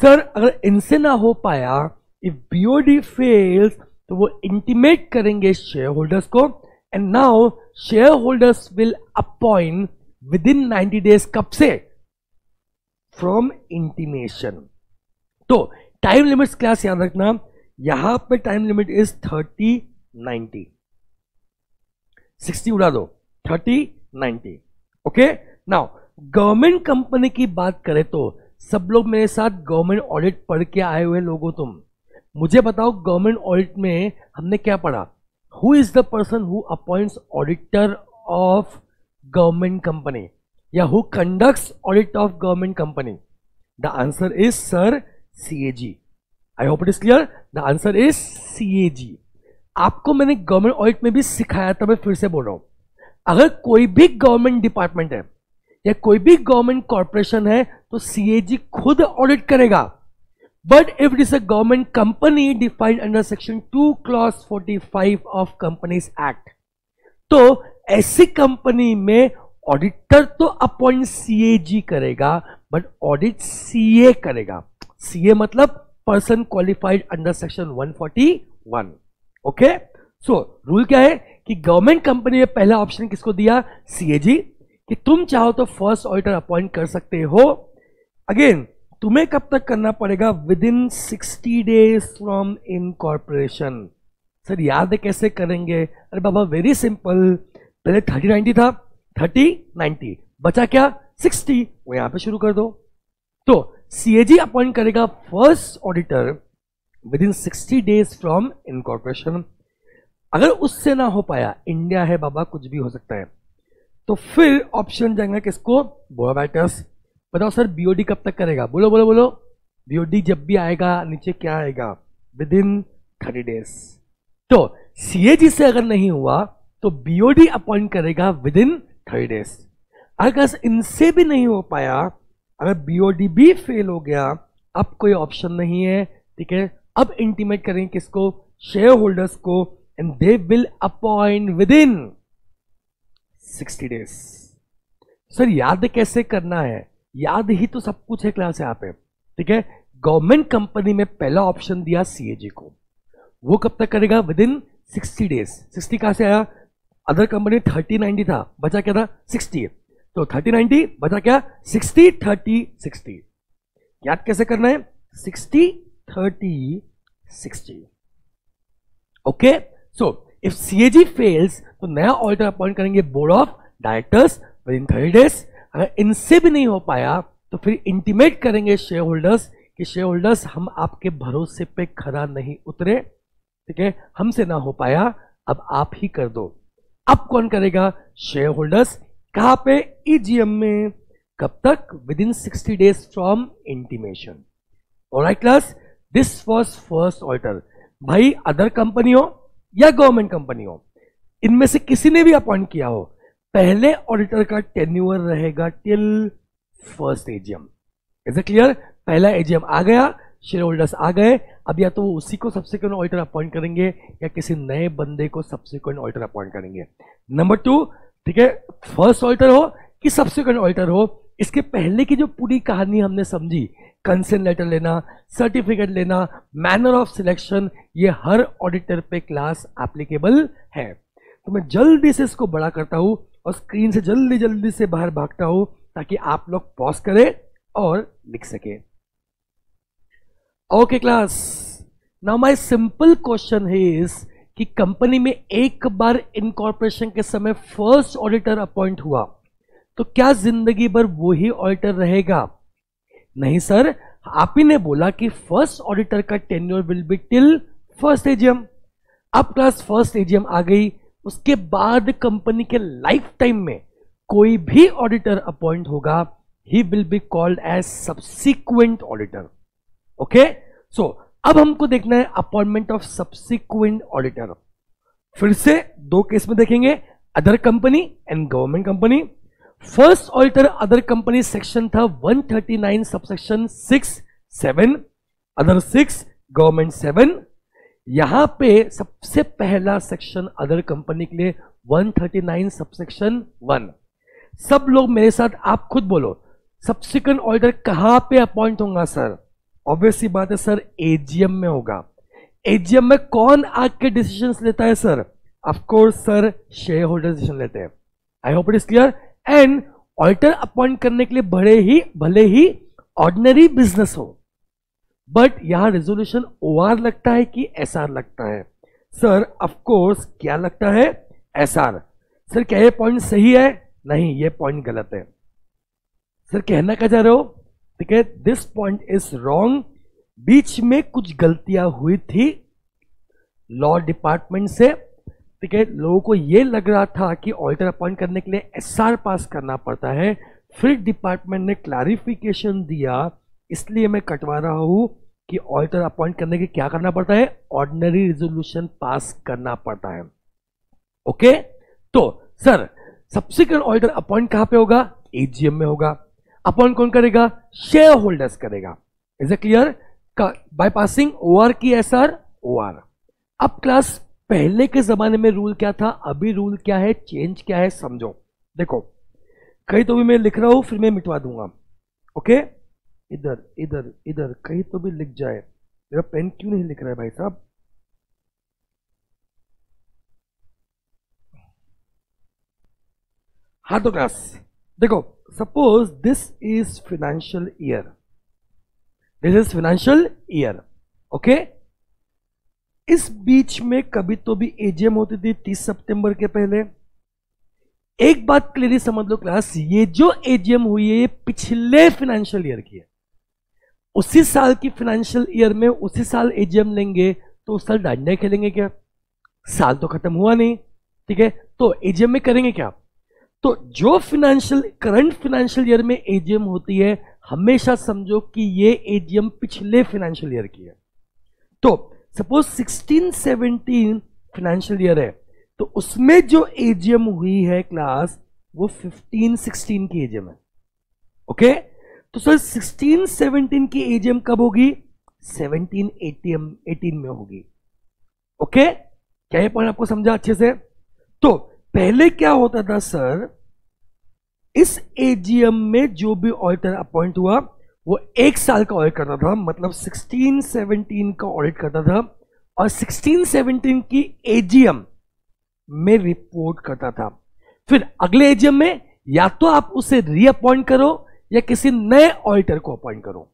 सर अगर इनसे ना हो पाया, इफ बीओडी फेल्स, तो वो इंटीमेट करेंगे शेयर होल्डर्स को, and now share holders will appoint within ninety days. कब से? From intimation. तो टाइम लिमिट्स क्लास याद रखना, यहां पे time limit is thirty ninety, sixty उड़ा दो, thirty ninety. Okay, now government company की बात करें तो सब लोग मेरे साथ गवर्नमेंट ऑडिट पढ़ के आए हुए लोगों, तुम मुझे बताओ गवर्नमेंट ऑडिट में हमने क्या पढ़ा? Who is the person who appoints auditor of government company या who conducts audit of government company? The answer is sir C A G. I hope it is clear. The answer is C A G. आपको मैंने गवर्नमेंट ऑडिट में भी सिखाया था, मैं फिर से बोल रहा हूँ, अगर कोई भी गवर्नमेंट डिपार्टमेंट है या कोई भी गवर्नमेंट कॉरपोरेशन है तो सी ए जी खुद ऑडिट करेगा। But if it is a government company defined under section two clause forty five of companies act, तो ऐसी कंपनी में ऑडिटर तो अपॉइंट सी ए जी करेगा बट ऑडिट सी ए करेगा। सी ए मतलब person qualified under section one forty one. Okay, so rule क्या है कि गवर्नमेंट कंपनी में पहला ऑप्शन किसको दिया? सी ए जी, कि तुम चाहो तो फर्स्ट ऑडिटर अपॉइंट कर सकते हो। अगेन तुम्हें कब तक करना पड़ेगा? Within sixty days from incorporation. Sir याद है कैसे करेंगे? अरे बाबा वेरी सिंपल, पहले थर्टी नाइन्टी था, थर्टी नाइन्टी बचा क्या? सिक्सटी, वो यहां पे शुरू कर दो। तो सी ए जी अपॉइंट करेगा first auditor within sixty days from incorporation. अगर उससे ना हो पाया, इंडिया है बाबा कुछ भी हो सकता है, तो फिर ऑप्शन जाएगा किसको? Board of directors. बताओ सर बीओडी कब तक करेगा? बोलो बोलो बोलो, बीओडी जब भी आएगा नीचे क्या आएगा? Within thirty days. तो सी ए जी से अगर नहीं हुआ तो बीओडी अपॉइंट करेगा विद इन थर्टी डेज। अगर इनसे भी नहीं हो पाया, अगर बीओडी भी फेल हो गया, अब कोई ऑप्शन नहीं है, ठीक है, अब इंटीमेट करेंगे किसको? शेयर होल्डर्स को, and they will appoint within sixty days. Sir याद कैसे करना है? याद ही तो सब कुछ है क्लास यहाँ पे, ठीक है। गवर्नमेंट कंपनी में पहला ऑप्शन दिया सी ए जी को, वो कब तक करेगा? Within sixty days. Sixty कहाँ से आया? अदर कंपनी थर्टी नाइन्टी था, बचा क्या था? सिक्सटी। तो थर्टी नाइन्टी बचा क्या? Sixty thirty sixty. याद कैसे करना है? Sixty thirty sixty. Okay, so if C A G fails तो नया ऑडिटर अपॉइंट करेंगे board of directors within thirty days. अगर इनसे भी नहीं हो पाया तो फिर इंटीमेट करेंगे शेयर होल्डर्स कि शेयर होल्डर्स हम आपके भरोसे पे खरा नहीं उतरे, ठीक है, हमसे ना हो पाया, अब आप ही कर दो। अब कौन करेगा? Share holders. कहाँ पे? ई जी एम में। कब तक? Within sixty days from intimation. Alright class, this was first auditor. भाई अदर कंपनी हो या गवर्नमेंट कंपनी हो, इनमें से किसी ने भी अपॉइंट किया हो, पहले ऑडिटर का टेन्यूअर रहेगा till first AGM. Is it clear? पहला एजीएम आ गया, शेयर होल्डर्स आ गए, अब या तो वो उसी को सब्सिक्वेंट ऑडिटर अपॉइंट करेंगे या किसी नए बंदे को सब्सिक्वेंट ऑडिटर अपॉइंट करेंगे। नंबर टू, ठीक है, फर्स्ट ऑडिटर हो कि सब्सिक्वेंट ऑडिटर हो, इसके पहले की जो पूरी कहानी हमने समझी, कंसेंट लेटर लेना, सर्टिफिकेट लेना, मैनर ऑफ सिलेक्शन, ये हर ऑडिटर पे क्लास एप्लीकेबल है। तो मैं जल्दी से इसको बड़ा करता हूँ और स्क्रीन से जल्दी जल्दी से बाहर भागता हूँ ताकि आप लोग पॉज करें और लिख सके। Okay class, now my simple question is कि कंपनी में एक बार इनकॉर्पोरेशन के समय फर्स्ट ऑडिटर अपॉइंट हुआ तो क्या जिंदगी भर वो ही ऑडिटर रहेगा? नहीं सर, आप ही ने बोला कि फर्स्ट ऑडिटर का tenure will be till first AGM. अब क्लास फर्स्ट एजीएम आ गई, उसके बाद कंपनी के लाइफ टाइम में कोई भी ऑडिटर अपॉइंट होगा, he will be called as subsequent auditor. Okay, so अब हमको देखना है अपॉइंटमेंट ऑफ सब्सिक्वेंट ऑडिटर। फिर से दो केस में देखेंगे, other company and government company. First auditor other company section था one thirty nine subsection six seven, other six, government seven. यहां पे सबसे पहला सेक्शन अदर कंपनी के लिए one thirty nine subsection one. सब लोग मेरे साथ आप खुद बोलो, सब्सिक्वेंट ऑडिटर कहां पे अपॉइंट होगा सर? ऑब्वियसली बात है सर, एजीएम में होगा। एजीएम में कौन आके डिसीजंस लेता है sir? Of course sir, share holder decision लेते हैं। I hope it is clear. And auditor appoint करने के लिए भले ही भले ही ऑर्डिनरी बिजनेस हो, बट यहां रेजोल्यूशन ओआर लगता है कि एसआर लगता है? सर ऑफ कोर्स क्या लगता है? एसआर। सर क्या ये पॉइंट सही है? नहीं, ये पॉइंट गलत है। सर कहना क्या चाह रहे हो? ठीक है, दिस पॉइंट इज रॉन्ग। बीच में कुछ गलतियां हुई थी लॉ डिपार्टमेंट से। ठीक है, लोगों को यह लग रहा था कि ऑडिटर अपॉइंट करने के लिए एसआर पास करना पड़ता है, फिर डिपार्टमेंट ने क्लैरिफिकेशन दिया, इसलिए मैं कटवा रहा हूं कि ऑडिटर अपॉइंट करने के लिए क्या करना पड़ता है? ऑर्डिनरी रिजोल्यूशन पास करना पड़ता है। ओके, तो सर सब्सिक्वेंट ऑडिटर अपॉइंट कहां पे होगा? एजीएम में होगा। अपॉइंट कौन करेगा? शेयर होल्डर्स करेगा। Is it clear? By passing OR की एसआर? ओआर। अब क्लास, पहले के जमाने में रूल क्या था, अभी रूल क्या है, चेंज क्या है, समझो। देखो, कहीं तो भी मैं लिख रहा हूं फिर मैं मिटवा दूंगा। ओके, इधर इधर इधर कहीं तो भी लिख जाए। मेरा पेन क्यों नहीं लिख रहा है भाई साहब? हाँ, तो क्लास देखो, suppose this is financial year, this is financial year. Okay, इस बीच में कभी तो भी एजीएम होती थी तीस सितंबर के पहले। एक बात क्लियरली समझ लो क्लास, ये जो एजीएम हुई है ये पिछले फिनेंशियल ईयर की है। उसी साल की फिनेंशियल ईयर में उसी साल एजीएम लेंगे तो उस साल डांडिया खेलेंगे क्या? साल तो खत्म हुआ नहीं। ठीक है, तो एजीएम में करेंगे क्या? तो जो फिनेंशियल करंट फिनेंशियल ईयर में एजीएम होती है, हमेशा समझो कि ये एजीएम पिछले फिनेंशियल ईयर की है। तो suppose sixteen seventeen financial year है, तो उसमें जो एजीएम हुई है क्लास, वो फिफ्टीन सिक्सटीन की एजीएम है। ओके, तो सर सिक्सटीन सेवनटीन की एजीएम कब होगी? सेवनटीन एटीन में होगी। ओके, क्या ये पॉइंट आपको समझा अच्छे से? तो पहले क्या होता था सर, इस एजीएम में जो भी ऑडिटर अपॉइंट हुआ वो एक साल का ऑडिट करता था, मतलब सिक्सटीन सेवनटीन का ऑडिट करता था और सिक्सटीन सेवनटीन की एजीएम में रिपोर्ट करता था। फिर अगले एजीएम में या तो आप उसे रीअपॉइंट करो या किसी नए ऑडिटर को अपॉइंट करो।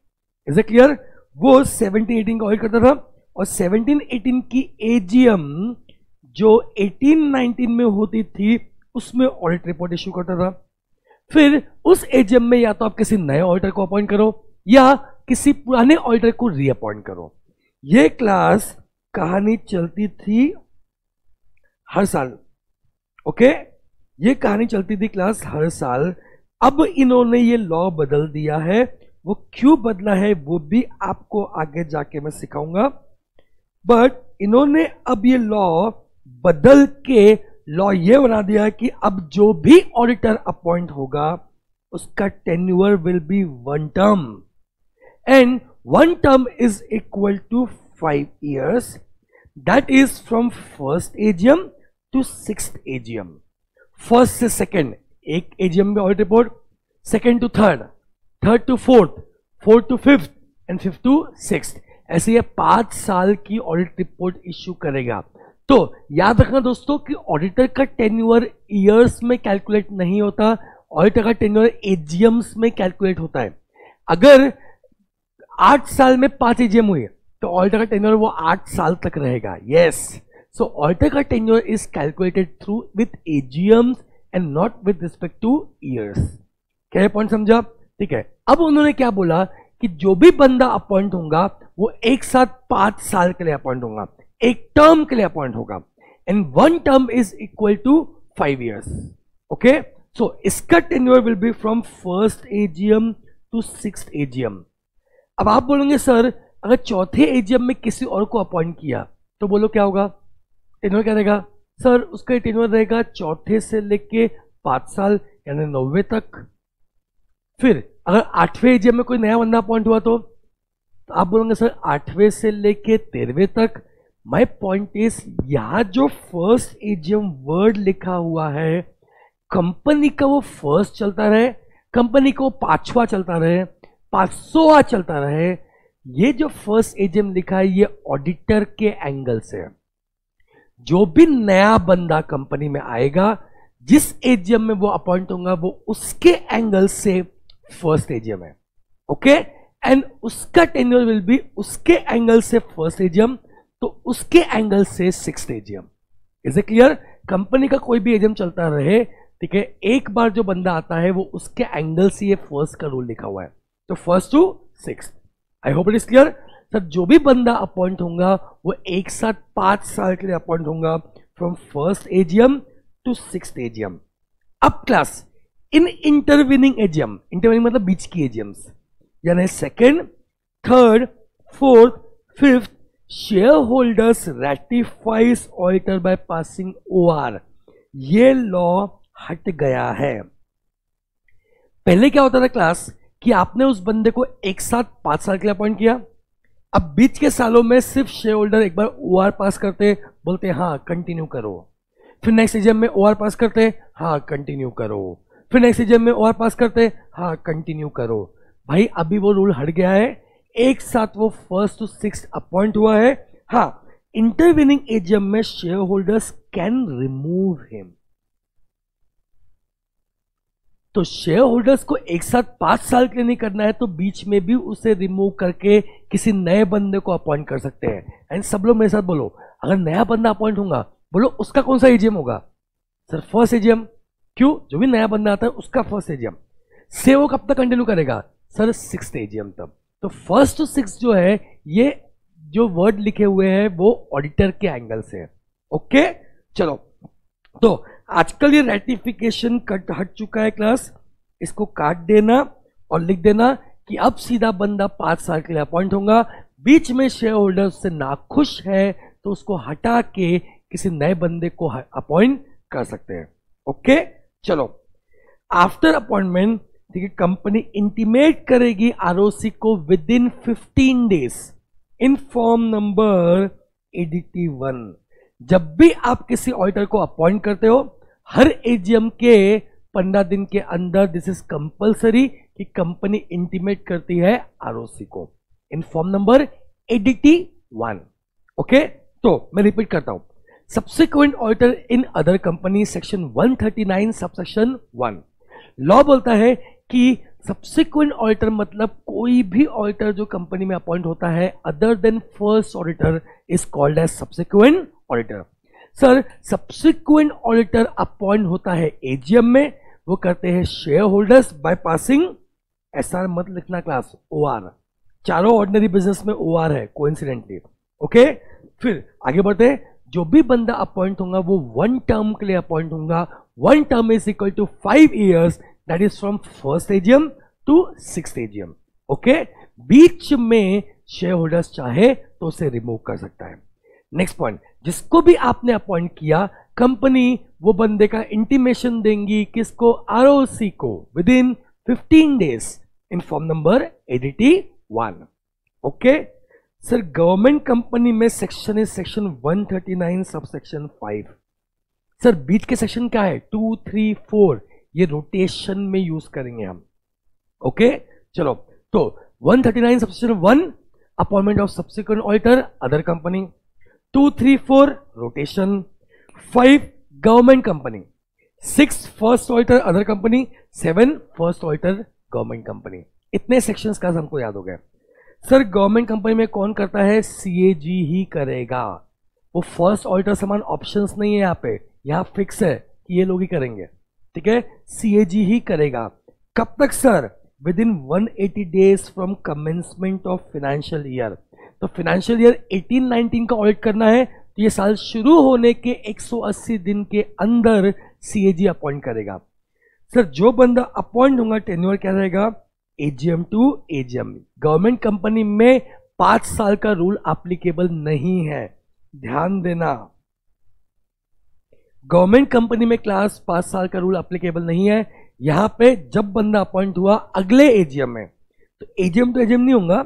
Is it clear? वो सेवनटीन एटीन का ऑडिट करता था और सेवनटीन एटीन की एजीएम जो एटीन नाइनटीन में होती थी उसमें ऑडिट रिपोर्ट इश्यू करता था। फिर उस एजीएम में या तो आप किसी नए ऑडिटर को अपॉइंट करो या किसी पुराने ऑडिटर को रीअपॉइंट करो। ये क्लास कहानी चलती थी हर साल। ओके, ये कहानी चलती थी क्लास हर साल। अब इन्होंने ये लॉ बदल दिया है, वो क्यों बदला है वो भी आपको आगे जाके मैं सिखाऊंगा। बट इन्होंने अब ये लॉ बदल के लॉ ये बना दिया कि अब जो भी ऑडिटर अपॉइंट होगा उसका tenure will be one term, and one term is equal to five years. That is from first AGM to sixth AGM. First से सेकंड, एक एजीएम में audit report, second to third, third to fourth, fourth to fifth and fifth to sixth. ऐसे ये पांच साल की ऑडिट रिपोर्ट इश्यू करेगा। तो याद रखना दोस्तों कि ऑडिटर का टेन्यूअर ईयर्स में कैलकुलेट नहीं होता, ऑडिटर का टेन्यूअर एजीएम्स में कैलकुलेट होता है। अगर आठ साल में पांच एजीएम हुए तो ऑडिटर का टेन्यूअर वो आठ साल तक रहेगा। Yes, So alter ka tenure is calculated through with A G Ms and not with respect to years. क्या ये पॉइंट समझा? ठीक है. अब उन्होंने क्या बोला कि जो भी बंदा अपॉइंट होगा वो एक साथ पांच साल के लिए अपॉइंट होगा, एक टर्म के लिए अपॉइंट होगा, and one term is equal to five years. Okay, so इसका tenure will be from first AGM to sixth AGM. अब आप बोलोगे सर अगर चौथे एजीएम में किसी और को अपॉइंट किया तो बोलो क्या होगा, टेन्योर क्या रहेगा? सर उसका टेन्योर रहेगा चौथे से लेके पांच साल यानी नब्बे तक. फिर अगर आठवें एजीएम में कोई नया बंदा अपॉइंट हुआ तो, तो आप बोलोगे सर आठवें से लेके तेरहवें तक. माय पॉइंट इज यहाँ जो फर्स्ट एजीएम वर्ड लिखा हुआ है कंपनी का वो फर्स्ट चलता रहे, कंपनी को पांचवा चलता रहे, पाँच सौवा चलता रहे. ये जो फर्स्ट एजीएम लिखा है ये ऑडिटर के एंगल से है. जो भी नया बंदा कंपनी में आएगा जिस एजीएम में वो अपॉइंट होगा वो उसके एंगल से फर्स्ट एजीएम है. ओके, एंड उसका टेन्योर विल बी उसके एंगल से फर्स्ट एजीएम तो उसके एंगल से sixth AGM. Is it clear? Company का कोई भी एजीएम चलता रहे, ठीक है, एक बार जो बंदा आता है वो उसके एंगल से ये फर्स्ट का रूल लिखा हुआ है. तो first to sixth. I hope it is clear. Sir जो भी बंदा अपॉइंट होगा वो एक साथ पांच साल के लिए अपॉइंट होगा from first AGM to sixth AGM. अब class in intervening AGM, intervening मतलब बीच की एजीएम्स, यानी second, third, fourth, fifth, share holders ratifies alter by passing O R. ये लॉ हट गया है. पहले क्या होता था क्लास कि आपने उस बंदे को एक साथ पांच साल के लिए अपॉइंट किया, अब बीच के सालों में सिर्फ शेयर होल्डर एक बार ओ आर पास करते, बोलते हाँ कंटिन्यू करो. फिर नेक्स्ट एजीएम में ओ आर पास करते, हाँ कंटिन्यू करो. फिर नेक्स्ट एजीएम में ओ आर पास करते, हाँ कंटिन्यू करो. भाई अभी वो रूल हट गया है, एक साथ वो फर्स्ट टू सिक्स्थ अपॉइंट हुआ है. हाँ, इंटरविनिंग एजीएम में share holders can remove him. तो शेयर होल्डर्स को एक साथ पांच साल के लिए नहीं करना है तो बीच में भी उसे रिमूव करके किसी नए बंदे को अपॉइंट कर सकते हैं. एंड सब लोग मेरे साथ बोलो, अगर नया बंदा अपॉइंट होगा बोलो उसका कौन सा एजीएम होगा? Sir first AGM. क्यों? जो भी नया बंदा आता है उसका फर्स्ट एजीएम से वो कब तक कंटिन्यू करेगा? सर सिक्स्थ एजीएम तक. तो फर्स्ट टू सिक्स जो है ये जो वर्ड लिखे हुए हैं वो ऑडिटर के एंगल से है. ओके, चलो तो आजकल ये रेटिफिकेशन कट हट चुका है क्लास, इसको काट देना और लिख देना कि अब सीधा बंदा पांच साल के लिए अपॉइंट होगा, बीच में शेयर होल्डर उससे नाखुश है तो उसको हटा के किसी नए बंदे को अपॉइंट कर सकते हैं. ओके, चलो आफ्टर अपॉइंटमेंट, ठीक है, कंपनी इंटीमेट करेगी आरओसी को within fifteen days in form number ADT one. जब भी आप किसी ऑडिटर को अपॉइंट करते हो हर एजीएम के पंद्रह दिन के अंदर दिस इज कंपलसरी कि कंपनी इंटीमेट करती है आरओसी को in form number ADT one. Okay, तो मैं रिपीट करता हूं, subsequent auditor in other company section one thirty nine subsection one law बोलता है कि सबसिक्वेंट ऑडिटर मतलब कोई भी ऑडिटर जो कंपनी में अपॉइंट होता है other than first auditor is called as subsequent auditor. Sir subsequent auditor appoint होता है एजीएम में, वो करते हैं share holders by passing SR मत लिखना क्लास, ओआर. चारों ऑर्डिनरी बिजनेस में ओआर है कोइंसिडेंटली. ओके, फिर आगे बढ़ते हैं. जो भी बंदा अपॉइंट होगा वो वन टर्म के लिए अपॉइंट होगा, one term is equal to five years, that is from first AGM to sixth AGM. Okay, बीच में शेयर होल्डर्स चाहे तो उसे रिमूव कर सकता है. नेक्स्ट पॉइंट, जिसको भी आपने अपॉइंट किया कंपनी वो बंदे का इंटीमेशन देंगी किसको? आरओसी को within fifteen days in form number ADT one. Okay, sir government company में सेक्शन है section one thirty nine sub section five. Sir बीच के सेक्शन क्या है? टू, थ्री, फोर, ये रोटेशन में यूज करेंगे हम. ओके, चलो तो one thirty nine sub section one appointment of subsequent auditor other company, two, three, four rotation, five government company, six first auditor other company, seven first auditor government company. इतने सेक्शंस का हमको याद हो गया. सर गवर्नमेंट कंपनी में कौन करता है? सीएजी ही करेगा. वो फर्स्ट ऑल्टर समान ऑप्शंस नहीं है यहाँ पे, यहाँ फिक्स है कि ये लोग ही करेंगे, ठीक है, सीएजी ही करेगा। कब तक sir? Within one eighty days from commencement of financial year. तो फाइनेंशियल ईयर एटीन नाइनटीन का ऑडिट करना है तो ये साल शुरू होने के एक सौ अस्सी दिन के अंदर सीएजी अपॉइंट करेगा। सर जो बंदा अपॉइंट होगा टेन्योर क्या रहेगा? AGM to AGM. Government company में पांच साल का रूल एप्लीकेबल नहीं है, ध्यान देना। गवर्नमेंट कंपनी में क्लास पांच साल का रूल एप्लीकेबल नहीं है। यहां पे जब बंदा अपॉइंट हुआ अगले एजीएम में, तो एजीएम तो एजीएम नहीं होगा,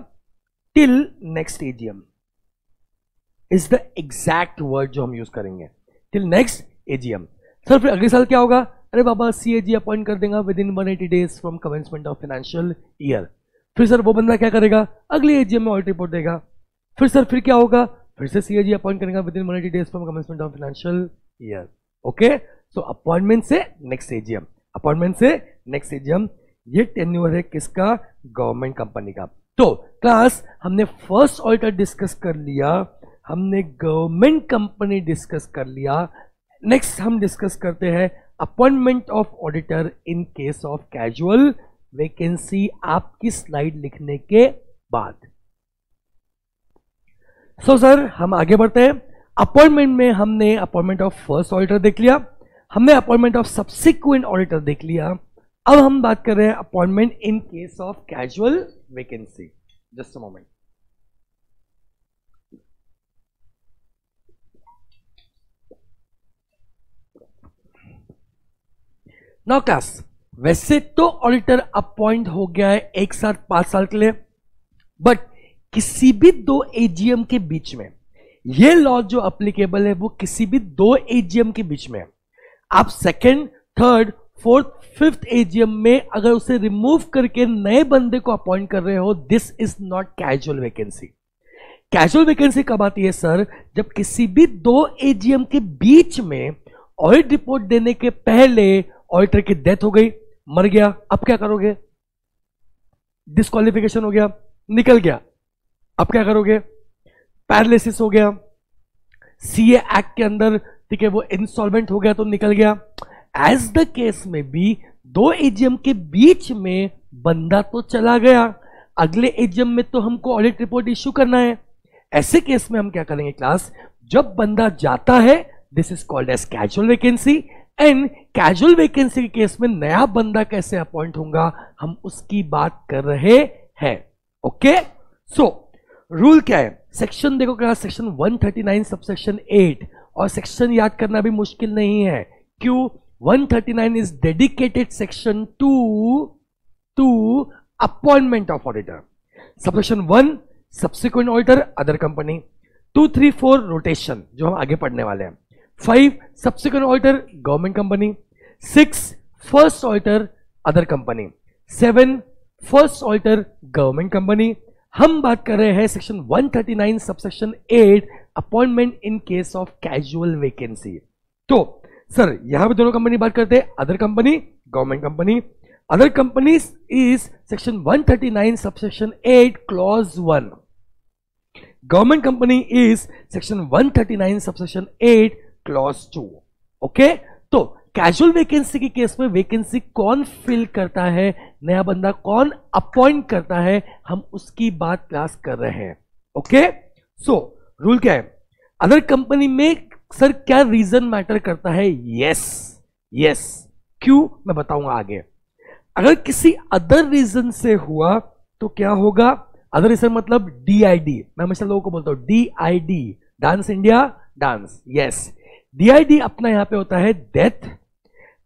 till next AGM is the exact word जो हम यूज करेंगे, टिल नेक्स्ट एजीएम। सर फिर अगले साल क्या होगा? अरे बाबा सीएजी अपॉइंट कर देगा within one eighty days from commencement of financial year. फिर सर वो बंदा क्या करेगा? अगले एजीएम में ऑडिट रिपोर्ट देगा। फिर सर फिर क्या होगा? फिर से सीएजी अपॉइंट करेगा within one eighty days from commencement of financial year. Okay, so appointment से नेक्स्ट एजीएम, अपॉइंटमेंट से नेक्स्ट एजीएम। ये टेन्योर है किसका? गवर्नमेंट कंपनी का। तो क्लास हमने फर्स्ट ऑडिटर डिस्कस कर लिया, हमने गवर्नमेंट कंपनी डिस्कस कर लिया। नेक्स्ट हम डिस्कस करते हैं appointment of auditor in case of casual vacancy, आपकी स्लाइड लिखने के बाद। सो so, सर हम आगे बढ़ते हैं। अपॉइंटमेंट में हमने अपॉइंटमेंट ऑफ फर्स्ट ऑडिटर देख लिया, हमने अपॉइंटमेंट ऑफ सब्सिक्वेंट ऑडिटर देख लिया। अब हम बात कर रहे हैं appointment in case of casual vacancy. Just a moment. Now class, वैसे तो ऑडिटर अपॉइंट हो गया है एक साथ पांच साल के लिए, बट किसी भी दो एजीएम के बीच में यह लॉ जो अप्लीकेबल है वो किसी भी दो एजीएम के बीच में। आप second, third, fourth, fifth AGM में अगर उसे रिमूव करके नए बंदे को अपॉइंट कर रहे हो, this is not casual vacancy. Casual vacancy कब आती है सर? जब किसी भी दो एजीएम के बीच में ऑडिट रिपोर्ट देने के पहले ऑडिटर की डेथ हो गई, मर गया, अब क्या करोगे? डिस्क्वालिफिकेशन हो गया, निकल गया, अब क्या करोगे? पैरालिसिस हो गया, सीए एक्ट के अंदर, ठीक है, वो इंसॉल्वेंट हो गया तो निकल गया। एज द केस में भी दो एजीएम के बीच में बंदा तो चला गया, अगले एजीएम में तो हमको ऑडिट रिपोर्ट इश्यू करना है। ऐसे केस में हम क्या करेंगे क्लास? जब बंदा जाता है, this is called as casual vacancy. And casual vacancy के केस में नया बंदा कैसे अपॉइंट होगा, हम उसकी बात कर रहे हैं। ओके, सो रूल क्या है? सेक्शन देखो क्या, section one thirty nine subsection eight, और सेक्शन याद करना भी मुश्किल नहीं है। क्यों? One thirty nine is dedicated section to to appointment of auditor. Subsection one subsequent auditor other company, two three four rotation जो हम आगे पढ़ने वाले हैं, five subsequent auditor government company, six first auditor other company, seven first auditor government company. हम बात कर रहे हैं section one thirty nine subsection eight appointment in case of casual vacancy. तो सर यहां पे दोनों कंपनी बात करते हैं, other company, government company. Other company is section one thirty nine subsection eight clause one, government company is section one thirty nine subsection eight clause two. Okay, तो कैजुअल वैकेंसी के केस में वैकेंसी कौन फिल करता है, नया बंदा कौन अपॉइंट करता है, हम उसकी बात क्लास कर रहे हैं। ओके, सो रूल क्या है? अदर कंपनी में सर क्या रीजन मैटर करता है? यस यस, क्यों मैं बताऊंगा आगे। अगर किसी अदर रीजन से हुआ तो क्या होगा? अदर रीजन मतलब डीआईडी, मैं हमेशा लोगों को बोलता हूं DID, dance India dance. Yes, DID अपना यहां पे होता है डेथ,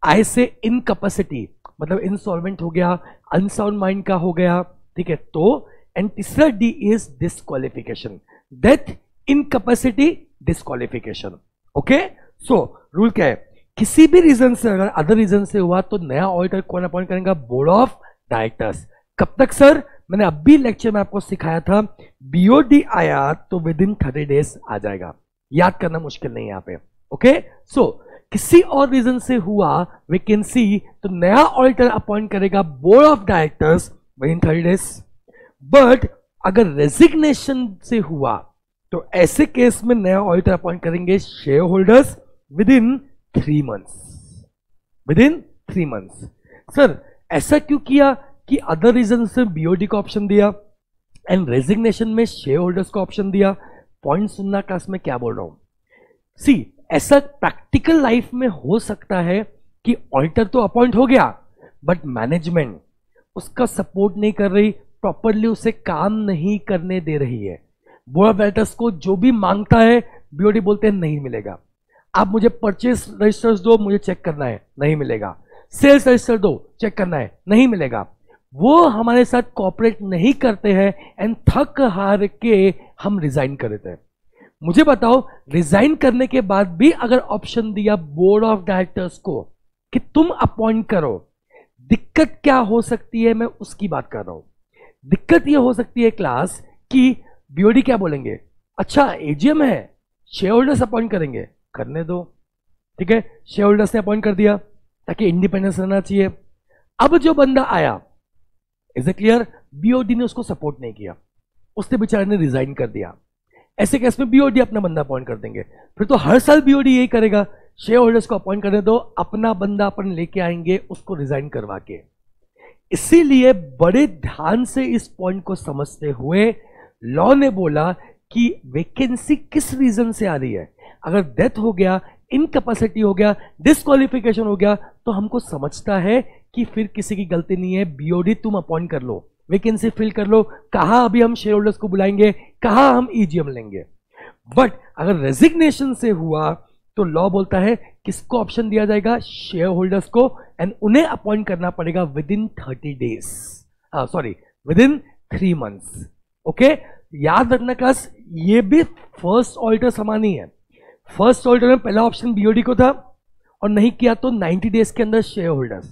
आई से इनकैपेसिटी मतलब इंसॉल्वेंट हो गया, अनसाउंड माइंड का हो गया, ठीक है, तो। एंड तीसरा D is disqualification, death, incapacity, disqualification. Okay, so rule क्या है? किसी भी रीजन से अगर अदर रीजन से हुआ तो नया ऑडिटर कौन अपॉइंट करेगा? Board of directors. कब तक सर? मैंने अभी लेक्चर में आपको सिखाया था, बीओडी आया तो विद इन थर्टी डेज आ जाएगा, याद करना मुश्किल नहीं है यहाँ पे। Okay, okay? सो so, किसी और रीजन से हुआ वैकेंसी तो नया ऑडिटर अपॉइंट करेगा board of directors within thirty days. But अगर रेजिग्नेशन से हुआ तो ऐसे केस में नया ऑडिटर अपॉइंट करेंगे share holders within three months within three months. Sir ऐसा क्यों किया कि अदर रीजन से बीओडी का ऑप्शन दिया एंड रेजिग्नेशन में शेयर होल्डर्स का ऑप्शन दिया? पॉइंट सुनना क्लास में क्या बोल रहा हूं। सी ऐसा प्रैक्टिकल लाइफ में हो सकता है कि ऑडिटर तो अपॉइंट हो गया बट मैनेजमेंट उसका सपोर्ट नहीं कर रही, प्रॉपरली उसे काम नहीं करने दे रही है। बोर्ड ऑफ डायरेक्टर्स को जो भी मांगता है बीओडी बोलते हैं नहीं मिलेगा। आप मुझे परचेस रजिस्टर्स दो, मुझे चेक करना है, नहीं मिलेगा। सेल्स रजिस्टर दो, चेक करना है, नहीं मिलेगा। वो हमारे साथ कॉपरेट नहीं करते हैं एंड थक हार के हम रिजाइन कर देते हैं। मुझे बताओ रिजाइन करने के बाद भी अगर ऑप्शन दिया बोर्ड ऑफ डायरेक्टर्स को कि तुम अपॉइंट करो, दिक्कत क्या हो सकती है? मैं उसकी बात कर रहा हूं। दिक्कत यह हो सकती है क्लास कि बीओडी क्या बोलेंगे, अच्छा एजीएम है, शेयर होल्डर्स अपॉइंट करेंगे, करने दो। ठीक है, शेयर होल्डर्स ने अपॉइंट कर दिया ताकि इंडिपेंडेंस रहना चाहिए। अब जो बंदा आया, इज इट क्लियर, बीओडी ने उसको सपोर्ट नहीं किया, उसने बेचारे ने रिजाइन कर दिया। ऐसे केस में बीओडी अपना बंदा अपॉइंट कर देंगे। फिर तो हर साल बीओडी यही करेगा, शेयर होल्डर्स को अपॉइंट करने दो, अपना बंदा अपन लेके आएंगे उसको रिजाइन करवा के। इसीलिए बड़े ध्यान से इस पॉइंट को समझते हुए लॉ ने बोला कि वैकेंसी किस रीजन से आ रही है। अगर डेथ हो गया, इनकैपेसिटी हो गया, डिस्क्वालिफिकेशन हो गया, तो हमको समझता है कि फिर किसी की गलती नहीं है, बीओडी तुम अपॉइंट कर लो, वैकेंसी फिल कर लो, कहा अभी हम शेयर होल्डर्स को बुलाएंगे, कहा हम ईजीएम लेंगे। बट अगर रेजिग्नेशन से हुआ तो लॉ बोलता है किसको ऑप्शन दिया जाएगा, शेयर होल्डर्स को, एंड उन्हें अपॉइंट करना पड़ेगा within thirty days sorry within three months. Okay, याद रखना क्लास, ये भी फर्स्ट ऑल्टर समान ही है। फर्स्ट ऑल्टर में पहला ऑप्शन बीओडी को था और नहीं किया तो नाइन्टी डेज के अंदर शेयर होल्डर्स,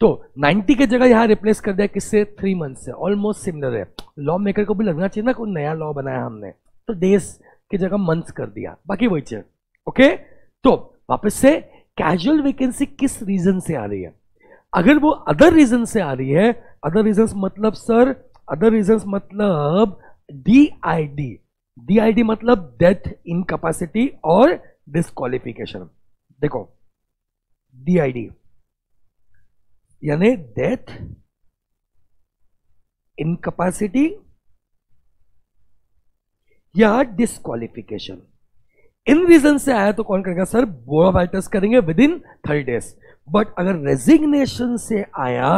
तो नाइन्टी की जगह यहाँ रिप्लेस कर दिया किससे, थ्री मंथ से। ऑलमोस्ट सिमिलर है, लॉ मेकर को भी लगना चाहिए ना कोई नया लॉ बनाया हमने, तो डेज की जगह मंथ्स कर दिया, बाकी वही चीज। ओके, तो वापस से कैजुअल वैकेंसी किस रीजन से आ रही है? अगर वो अदर रीजन से आ रही है, अदर रीजन मतलब सर अदर रीजन मतलब D I D D I D मतलब डेथ, इनकैपेसिटी और डिस्क्वालिफिकेशन। देखो डी आई डी यानी डेथ, इनकैपेसिटी या डिस्क्वालिफिकेशन, इन रीजन से आया तो कौन करेगा सर, बोर्ड ऑफ डायरेक्टर्स करेंगे with in thirty days. But अगर रेजिग्नेशन से आया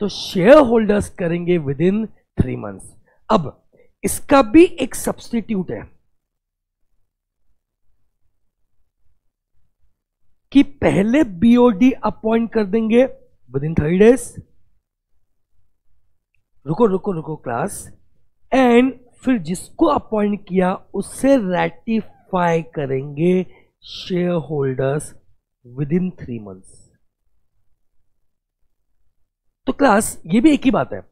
तो शेयर होल्डर्स करेंगे विद इन थ्री मंथ्स। अब इसका भी एक सब्स्टिट्यूट है कि पहले बीओडी अपॉइंट कर देंगे विद इन थर्टी डेज, रुको रुको रुको क्लास, एंड फिर जिसको अपॉइंट किया उसे रेटिफाई करेंगे share holders within three months. तो क्लास ये भी एक ही बात है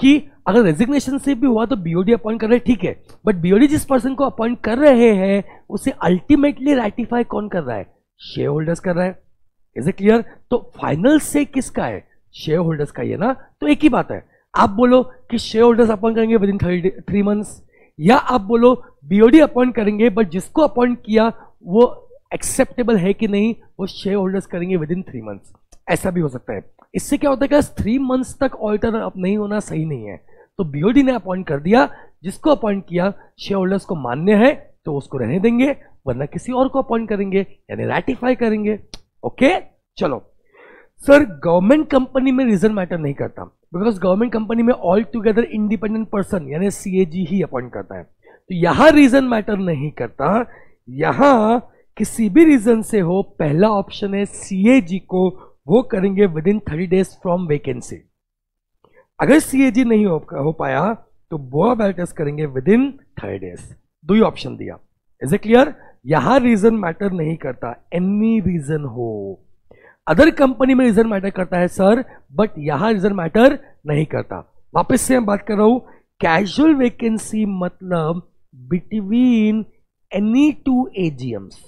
कि अगर रेजिग्नेशन से भी हुआ तो बीओडी अपॉइंट कर रहे हैं, ठीक है, बट बीओडी जिस पर्सन को अपॉइंट कर रहे हैं उसे अल्टीमेटली रेटिफाई कौन कर रहा है, शेयर होल्डर्स कर रहा है। Is it clear? तो फाइनल से किसका है, शेयर होल्डर्स का ही है ना, तो एक ही बात है। आप बोलो कि शेयर होल्डर्स अपॉइंट करेंगे with in thirty three months, या आप बोलो बीओडी अपॉइंट करेंगे बट जिसको अपॉइंट किया वो एक्सेप्टेबल है कि नहीं वो शेयर होल्डर्स करेंगे विद इन थ्री मंथ्स, ऐसा भी हो सकता है। इससे क्या होता है क्लास, थ्री मंथ्स तक ऑल्टर अप नहीं होना सही नहीं है। तो बीओडी ने अपॉइंट कर दिया, जिसको अपॉइंट किया शेयर होल्डर्स को मान्य है तो उसको रहने देंगे, वरना किसी और को अपॉइंट करेंगे यानी रेटिफाई करेंगे। Okay okay? चलो सर गवर्नमेंट कंपनी में रीजन मैटर नहीं करता, बिकॉज गवर्नमेंट कंपनी में ऑल टुगेदर इंडिपेंडेंट पर्सन यानी सीएजी ही अपॉइंट करता है, तो यहां रीजन मैटर नहीं करता। यहां किसी भी रीजन से हो, पहला ऑप्शन है सीएजी को, वो करेंगे with in thirty days from vacancy. अगर सीएजी नहीं हो, हो पाया तो बोर्ड ऑफ डायरेक्टर्स करेंगे विद इन थर्टी डेज। दो ही ऑप्शन दिया, इज इट क्लियर? यहां रीजन मैटर नहीं करता, एनी रीजन हो। अदर कंपनी में रीजन मैटर करता है सर, बट यहां रीजन मैटर नहीं करता। वापस से मैं बात कर रहा हूं, कैजुअल वैकेंसी मतलब between any two AGMs,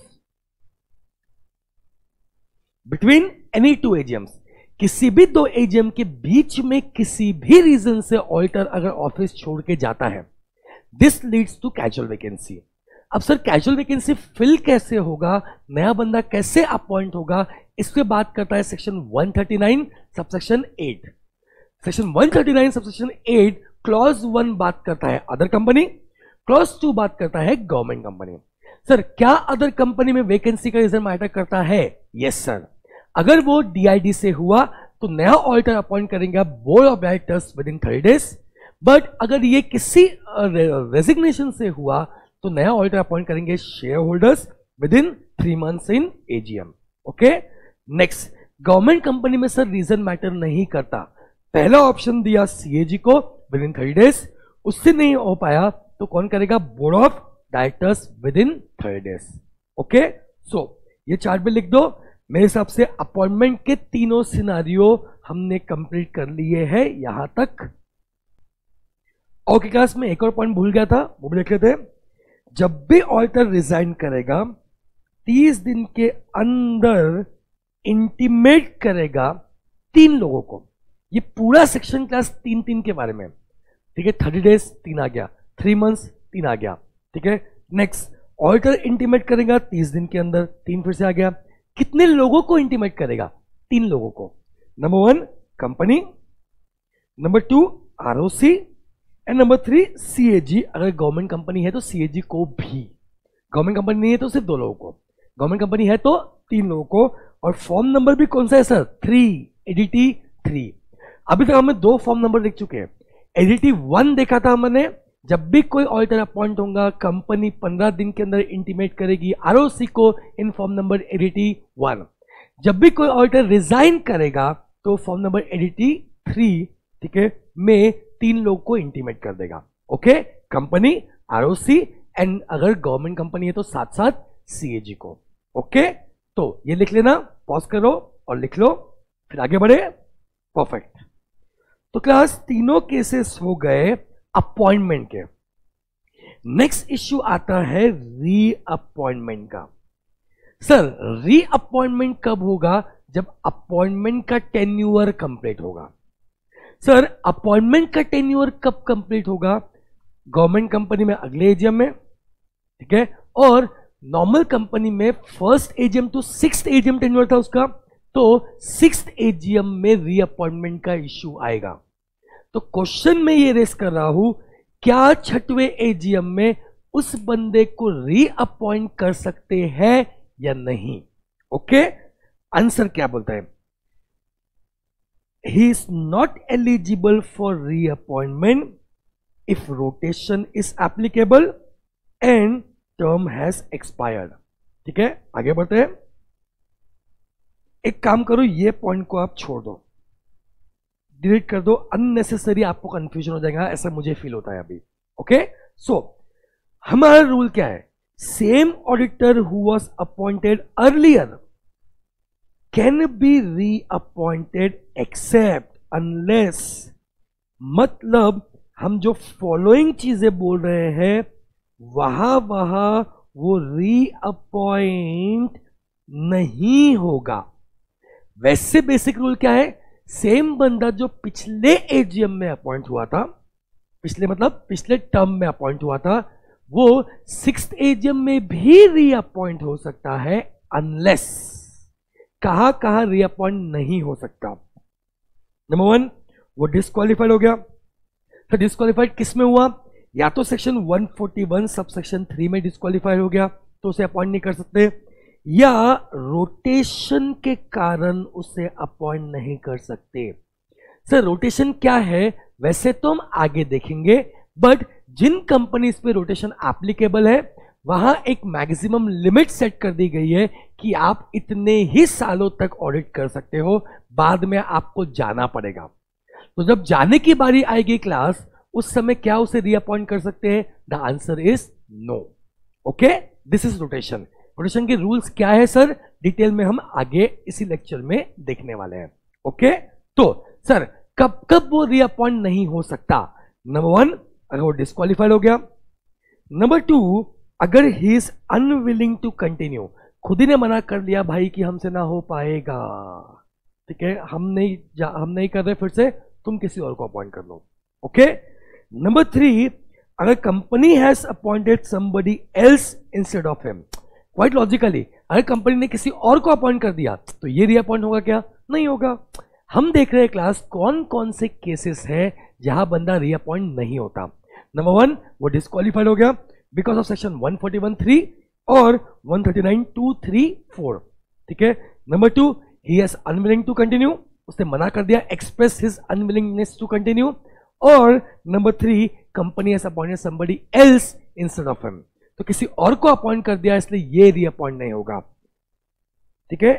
between any two AGMs किसी भी दो एजीएम के बीच में किसी भी रीजन से ऑल्टर अगर ऑफिस छोड़ के जाता है, this leads to casual vacancy. अब सर कैजुअल वैकेंसी फिल कैसे होगा, नया बंदा कैसे अपॉइंट होगा, इस पे बात करता है section one thirty nine subsection eight. Section one thirty nine subsection eight clause one बात करता है अदर कंपनी, क्लॉज टू बात करता है गवर्नमेंट कंपनी। सर क्या अदर कंपनी में वैकेंसी का रीजन मैटर करता है? Yes yes, sir. अगर वो डीआईडी से हुआ तो नया ऑडिटर अपॉइंट करेंगे board of directors within thirty days, but अगर ये किसी रेजिग्नेशन से हुआ तो नया ऑडिटर अपॉइंट करेंगे share holders within three months in AGM. Okay next, government company में सर रीजन मैटर नहीं करता। पहला ऑप्शन दिया सीएजी को विद इन थर्टी डेज, उससे नहीं हो पाया तो कौन करेगा? Board of directors within thirty days. Okay so ये चार्ट में लिख दो। मेरे हिसाब से अपॉइंटमेंट के तीनों सिनारियो हमने कंप्लीट कर लिए हैं यहां तक। और की क्लास में एक और पॉइंट भूल गया था, वो भी लिख लेते हैं। जब भी ऑडिटर रिजाइन करेगा तीस दिन के अंदर इंटीमेट करेगा तीन लोगों को। ये पूरा सेक्शन क्लास तीन तीन के बारे में, ठीक है? थर्टी डेज तीन आ गया, थ्री मंथ्स तीन आ गया, ठीक है? नेक्स्ट, ऑडिटर इंटीमेट करेगा तीस दिन के अंदर, तीन फिर से आ गया। कितने लोगों को इंटीमेट करेगा? तीन लोगों को। Number one company, number two ROC, and number three CAG. अगर गवर्नमेंट कंपनी है तो सीएजी को भी, गवर्नमेंट कंपनी नहीं है तो सिर्फ दो लोगों को, गवर्नमेंट कंपनी है तो तीन लोगों को। और फॉर्म नंबर भी कौन सा है सर? Three, ADT three. अभी तक हमने दो फॉर्म नंबर देख चुके हैं। एडीटी वन देखा था हमने, जब भी कोई ऑडिटर अपॉइंट होगा कंपनी पंद्रह दिन के अंदर इंटीमेट करेगी आरओसी को in form number ADT one. जब भी कोई ऑडिटर रिजाइन करेगा तो फॉर्म नंबर एडीटी थ्री, ठीक है, में तीन लोग को इंटीमेट कर देगा। ओके, कंपनी, आरओसी, एंड अगर गवर्नमेंट कंपनी है तो साथ साथ सीएजी को। ओके तो ये लिख लेना, पॉज करो और लिख लो, फिर आगे बढ़े। परफेक्ट। तो क्लास तीनों केसेस हो गए अपॉइंटमेंट के। नेक्स्ट इश्यू आता है रीअपॉइंटमेंट का। सर रीअपॉइंटमेंट कब होगा? जब अपॉइंटमेंट का टेन्यूअर कंप्लीट होगा। सर अपॉइंटमेंट का टेन्यूअर कब कंप्लीट होगा? गवर्नमेंट कंपनी में अगले एजीएम में, ठीक है, और नॉर्मल कंपनी में first AGM to sixth AGM tenure था उसका, तो सिक्स्थ एजीएम में रीअपॉइंटमेंट का इश्यू आएगा। तो क्वेश्चन में ये रेस कर रहा हूं, क्या छठवें एजीएम में उस बंदे को रीअपॉइंट कर सकते हैं या नहीं? ओके, आंसर क्या बोलता है? He is not eligible for reappointment if rotation is applicable and term has expired. ठीक है, आगे बढ़ते हैं। एक काम करो, ये पॉइंट को आप छोड़ दो, डिलीट कर दो, अननेसेसरी आपको कंफ्यूजन हो जाएगा, ऐसा मुझे फील होता है अभी। ओके सो हमारा रूल क्या है? Same auditor who was appointed earlier can be reappointed except unless, मतलब हम जो फॉलोइंग चीजें बोल रहे हैं वहां वहां वो रीअपॉइंट नहीं होगा। वैसे बेसिक रूल क्या है? सेम बंदा जो पिछले एजीएम में अपॉइंट हुआ था, पिछले मतलब पिछले टर्म में अपॉइंट हुआ था, वो सिक्स्थ एजीएम में भी रीअपॉइंट हो सकता है अनलेस। कहां कहां रीअपॉइंट नहीं हो सकता? नंबर वन, वो डिस्क्वालीफाइड हो गया। तो डिस्क्वालीफाइड किस में हुआ? या तो section one forty one subsection three में डिस्क्वालीफाइड हो गया तो उसे अपॉइंट नहीं कर सकते, या रोटेशन के कारण उसे अपॉइंट नहीं कर सकते। सर रोटेशन क्या है? वैसे तो हम आगे देखेंगे, बट जिन कंपनीज पे रोटेशन एप्लीकेबल है वहां एक मैक्सिमम लिमिट सेट कर दी गई है कि आप इतने ही सालों तक ऑडिट कर सकते हो, बाद में आपको जाना पड़ेगा। तो जब जाने की बारी आएगी क्लास, उस समय क्या उसे रीअपॉइंट कर सकते हैं? The answer is no. Okay, this is rotation. Rotation के रूल्स क्या है सर, डिटेल में हम आगे इसी लेक्चर में देखने वाले हैं। ओके तो सर कब कब वो रीअपॉइंट नहीं हो सकता? नंबर वन, अगर वो डिस्क्वालीफाइड हो गया। नंबर टू, अगर he is unwilling to continue, खुद ही ने मना कर लिया भाई कि हमसे ना हो पाएगा, ठीक है, हम नहीं हम नहीं कर रहे, फिर से तुम किसी और को अपॉइंट कर लो। ओके नंबर थ्री, अगर company has appointed somebody else instead of him, quite logically अगर कंपनी ने किसी और को अपॉइंट कर दिया तो ये रीअपॉइंट होगा क्या? नहीं होगा। हम देख रहे हैं क्लास कौन कौन से केसेस हैं जहां बंदा रीअपॉइंट नहीं होता। नंबर वन, वो डिस्क्वालीफाइड हो गया because of section one forty one three और one thirty nine two three four, ठीक है। Number two, he has unwilling to continue, उसने मना कर दिया, express his unwillingness to continue. और number three, company has appointed somebody else instead of him, तो किसी और को अपॉइंट कर दिया इसलिए ये रीअपॉइंट नहीं होगा, ठीक है।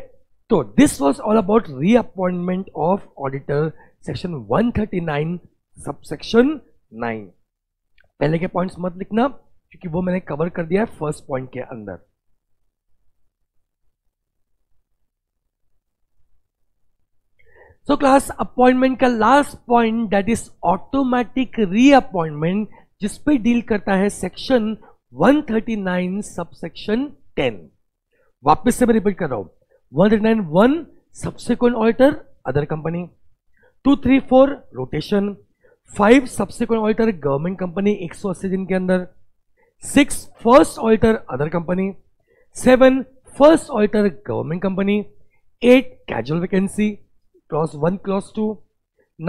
तो this was all about reappointment of auditor, section one thirty nine subsection nine. पहले के पॉइंट्स मत लिखना क्योंकि वो मैंने कवर कर दिया है फर्स्ट पॉइंट के अंदर। सो क्लास, अपॉइंटमेंट का last point that is automatic reappointment, जिस पे डील करता है section one thirty nine subsection ten. वापस से मैं रिपीट कर रहा हूं, one thirty nine one subsequent auditor other company, two three four rotation, five subsequent auditor government company एक सौ अस्सी दिन के अंदर, six first auditor other company, seven first auditor government company, eight casual vacancy clause one clause two,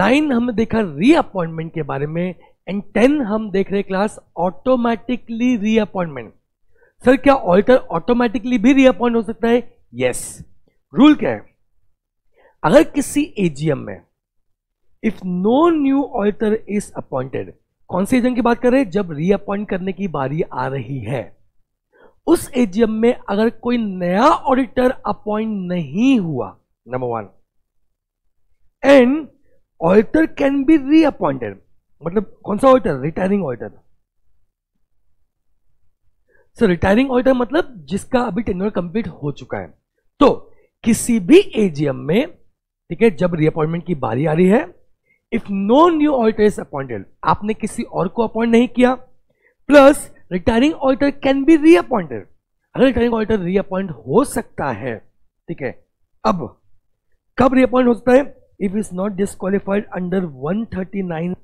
nine हमने देखा रीअपॉइंटमेंट के बारे में, एंड टेन हम देख रहे क्लास ऑटोमेटिकली रीअपॉइंटमेंट। सर क्या ऑडिटर ऑटोमेटिकली भी रीअपॉइंट हो सकता है? यस। रूल क्या है? अगर किसी एजीएम में if no new auditor is appointed, कौन से एजीएम की बात कर रहे हैं जब रीअपॉइंट करने की बारी आ रही है, उस एजीएम में अगर कोई नया ऑडिटर अपॉइंट नहीं हुआ, number one, and auditor can be reappointed. मतलब कौन सा auditor? Retiring auditor. Sir retiring auditor मतलब जिसका अभी टेन्योर कंप्लीट हो चुका है। तो किसी भी एजीएम में, ठीक है, जब रीअपॉइंटमेंट की बारी आ रही है, if no new auditor is appointed, आपने किसी और को अपॉइंट नहीं किया, plus retiring auditor can be reappointed, अगर रिटायरिंग ऑडिटर रीअपॉइंट हो सकता है, ठीक है। अब कब रीअपॉइंट हो सकता है? If is not disqualified under one thirty nine.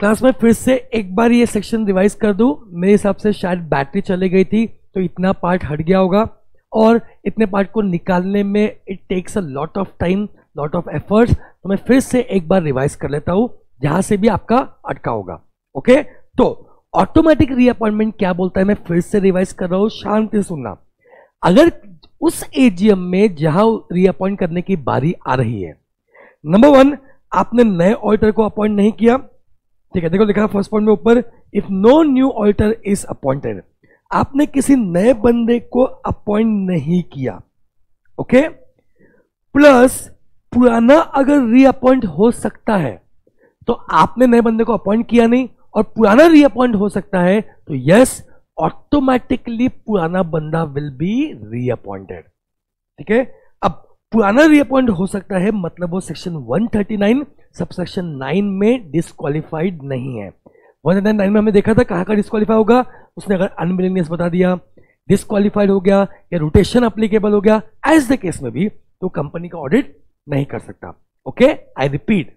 Class में फिर से एक बार ये सेक्शन रिवाइज कर दूं। मेरे हिसाब से शायद बैटरी चली गई थी तो इतना पार्ट हट गया होगा, और इतने पार्ट को निकालने में it takes a lot of time, lot of efforts. तो मैं फिर से एक बार रिवाइज कर लेता हूँ जहाँ से भी आपका अटका होगा। ओके, तो ऑटोमेटिक रीअपॉइंटमेंट क्या बोलता है मैं फिर से रिवाइज कर रहा हूँ, शांति सुनना। अगर उस एजीएम में जहां रीअपॉइंट करने की बारी आ रही है, नंबर वन, आपने नए ऑडिटर को अपॉइंट नहीं किया, ठीक है, देखो लिखा फर्स्ट पॉइंट में ऊपर, if no new auditor is appointed, आपने किसी नए बंदे को अपॉइंट नहीं किया। ओके, प्लस पुराना अगर रीअपॉइंट हो सकता है तो आपने नए बंदे को अपॉइंट किया नहीं, और पुराना रीअपॉइंट हो सकता है तो यस, ऑटोमेटिकली पुराना बंदा विल बी रीअपॉइंटेड। ठीक है, अब पुराना रीअपॉइंट हो सकता है मतलब वो section one thirty nine sub section nine में डिस्क्वालीफाइड नहीं है। वन थर्टी नाइन में हमने देखा था कहाँ का डिस्क्वालीफाई होगा, उसने अगर अनविलिंगनेस बता दिया, डिस्क्वालीफाइड हो गया, या रोटेशन अप्लीकेबल हो गया, एज द केस में भी, तो कंपनी का ऑडिट नहीं कर सकता। ओके, आई रिपीट,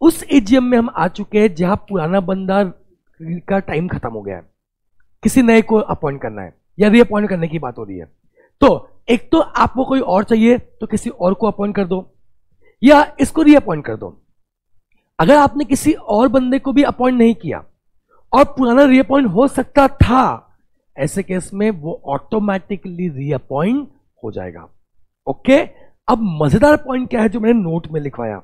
उस एजीएम में हम आ चुके हैं जहां पुराना बंदा का टाइम खत्म हो गया है, किसी नए को अपॉइंट करना है या रीअपॉइंट करने की बात हो रही है। तो एक तो आपको कोई और चाहिए तो किसी और को अपॉइंट कर दो, या इसको रीअपॉइंट कर दो। अगर आपने किसी और बंदे को भी अपॉइंट नहीं किया और पुराना रीअपॉइंट हो सकता था, ऐसे केस में वो ऑटोमेटिकली रीअपॉइंट हो जाएगा। ओके, अब मजेदार पॉइंट क्या है जो मैंने नोट में लिखवाया,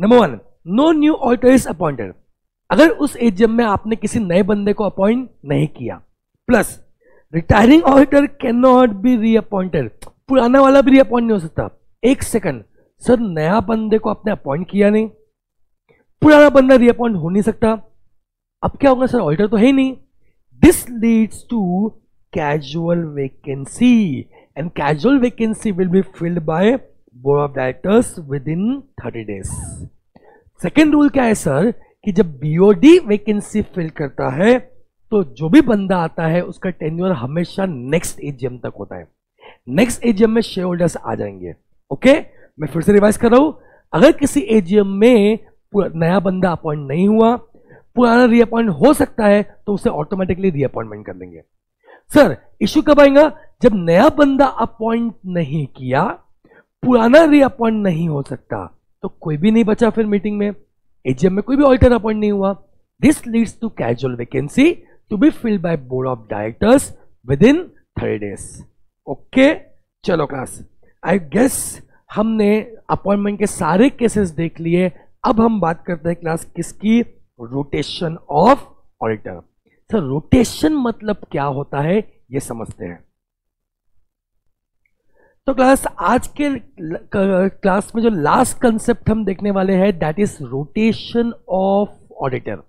number one, no new auditor is appointed, अगर उस एजीएम में आपने किसी नए बंदे को अपॉइंट नहीं किया, plus retiring auditor can not be reappointed, पुराना वाला भी रीअपॉइंट नहीं हो सकता। एक सेकंड सर, नया बंदे को आपने अपॉइंट किया नहीं, पुराना बंदा रीअपॉइंट हो नहीं सकता, अब क्या होगा सर, ऑडिटर तो है ही नहीं। This leads to casual vacancy, and casual vacancy will be filled by board of directors within thirty days. Second rule क्या है सर, कि जब B O D vacancy fill करता है तो जो भी बंदा आता है उसका tenure हमेशा next A G M तक होता है, next A G M में shareholders आ जाएंगे। ओके, मैं फिर से रिवाइज कर रहा हूँ, अगर किसी A G M में नया बंदा अपॉइंट नहीं हुआ, पुराना रीअपॉइंट हो सकता है तो उसे ऑटोमेटिकली रीअपॉइंटमेंट कर देंगे। सर इश्यू कब आएगा, जब नया बंदा अपॉइंट नहीं किया, पुराना रीअपॉइंट नहीं हो सकता, तो कोई भी नहीं बचा फिर मीटिंग में, एजीएम में कोई भी ऑडिटर अपॉइंट नहीं हुआ। This leads to casual vacancy to be filled by board of directors within thirty days. Okay, चलो क्लास, आई गेस हमने अपॉइंटमेंट के सारे केसेस देख लिए। अब हम बात करते हैं क्लास किसकी, rotation of auditor. Sir rotation मतलब क्या होता है ये समझते हैं। तो क्लास आज के क्लास में जो लास्ट कंसेप्ट हम देखने वाले हैं that is rotation of auditor.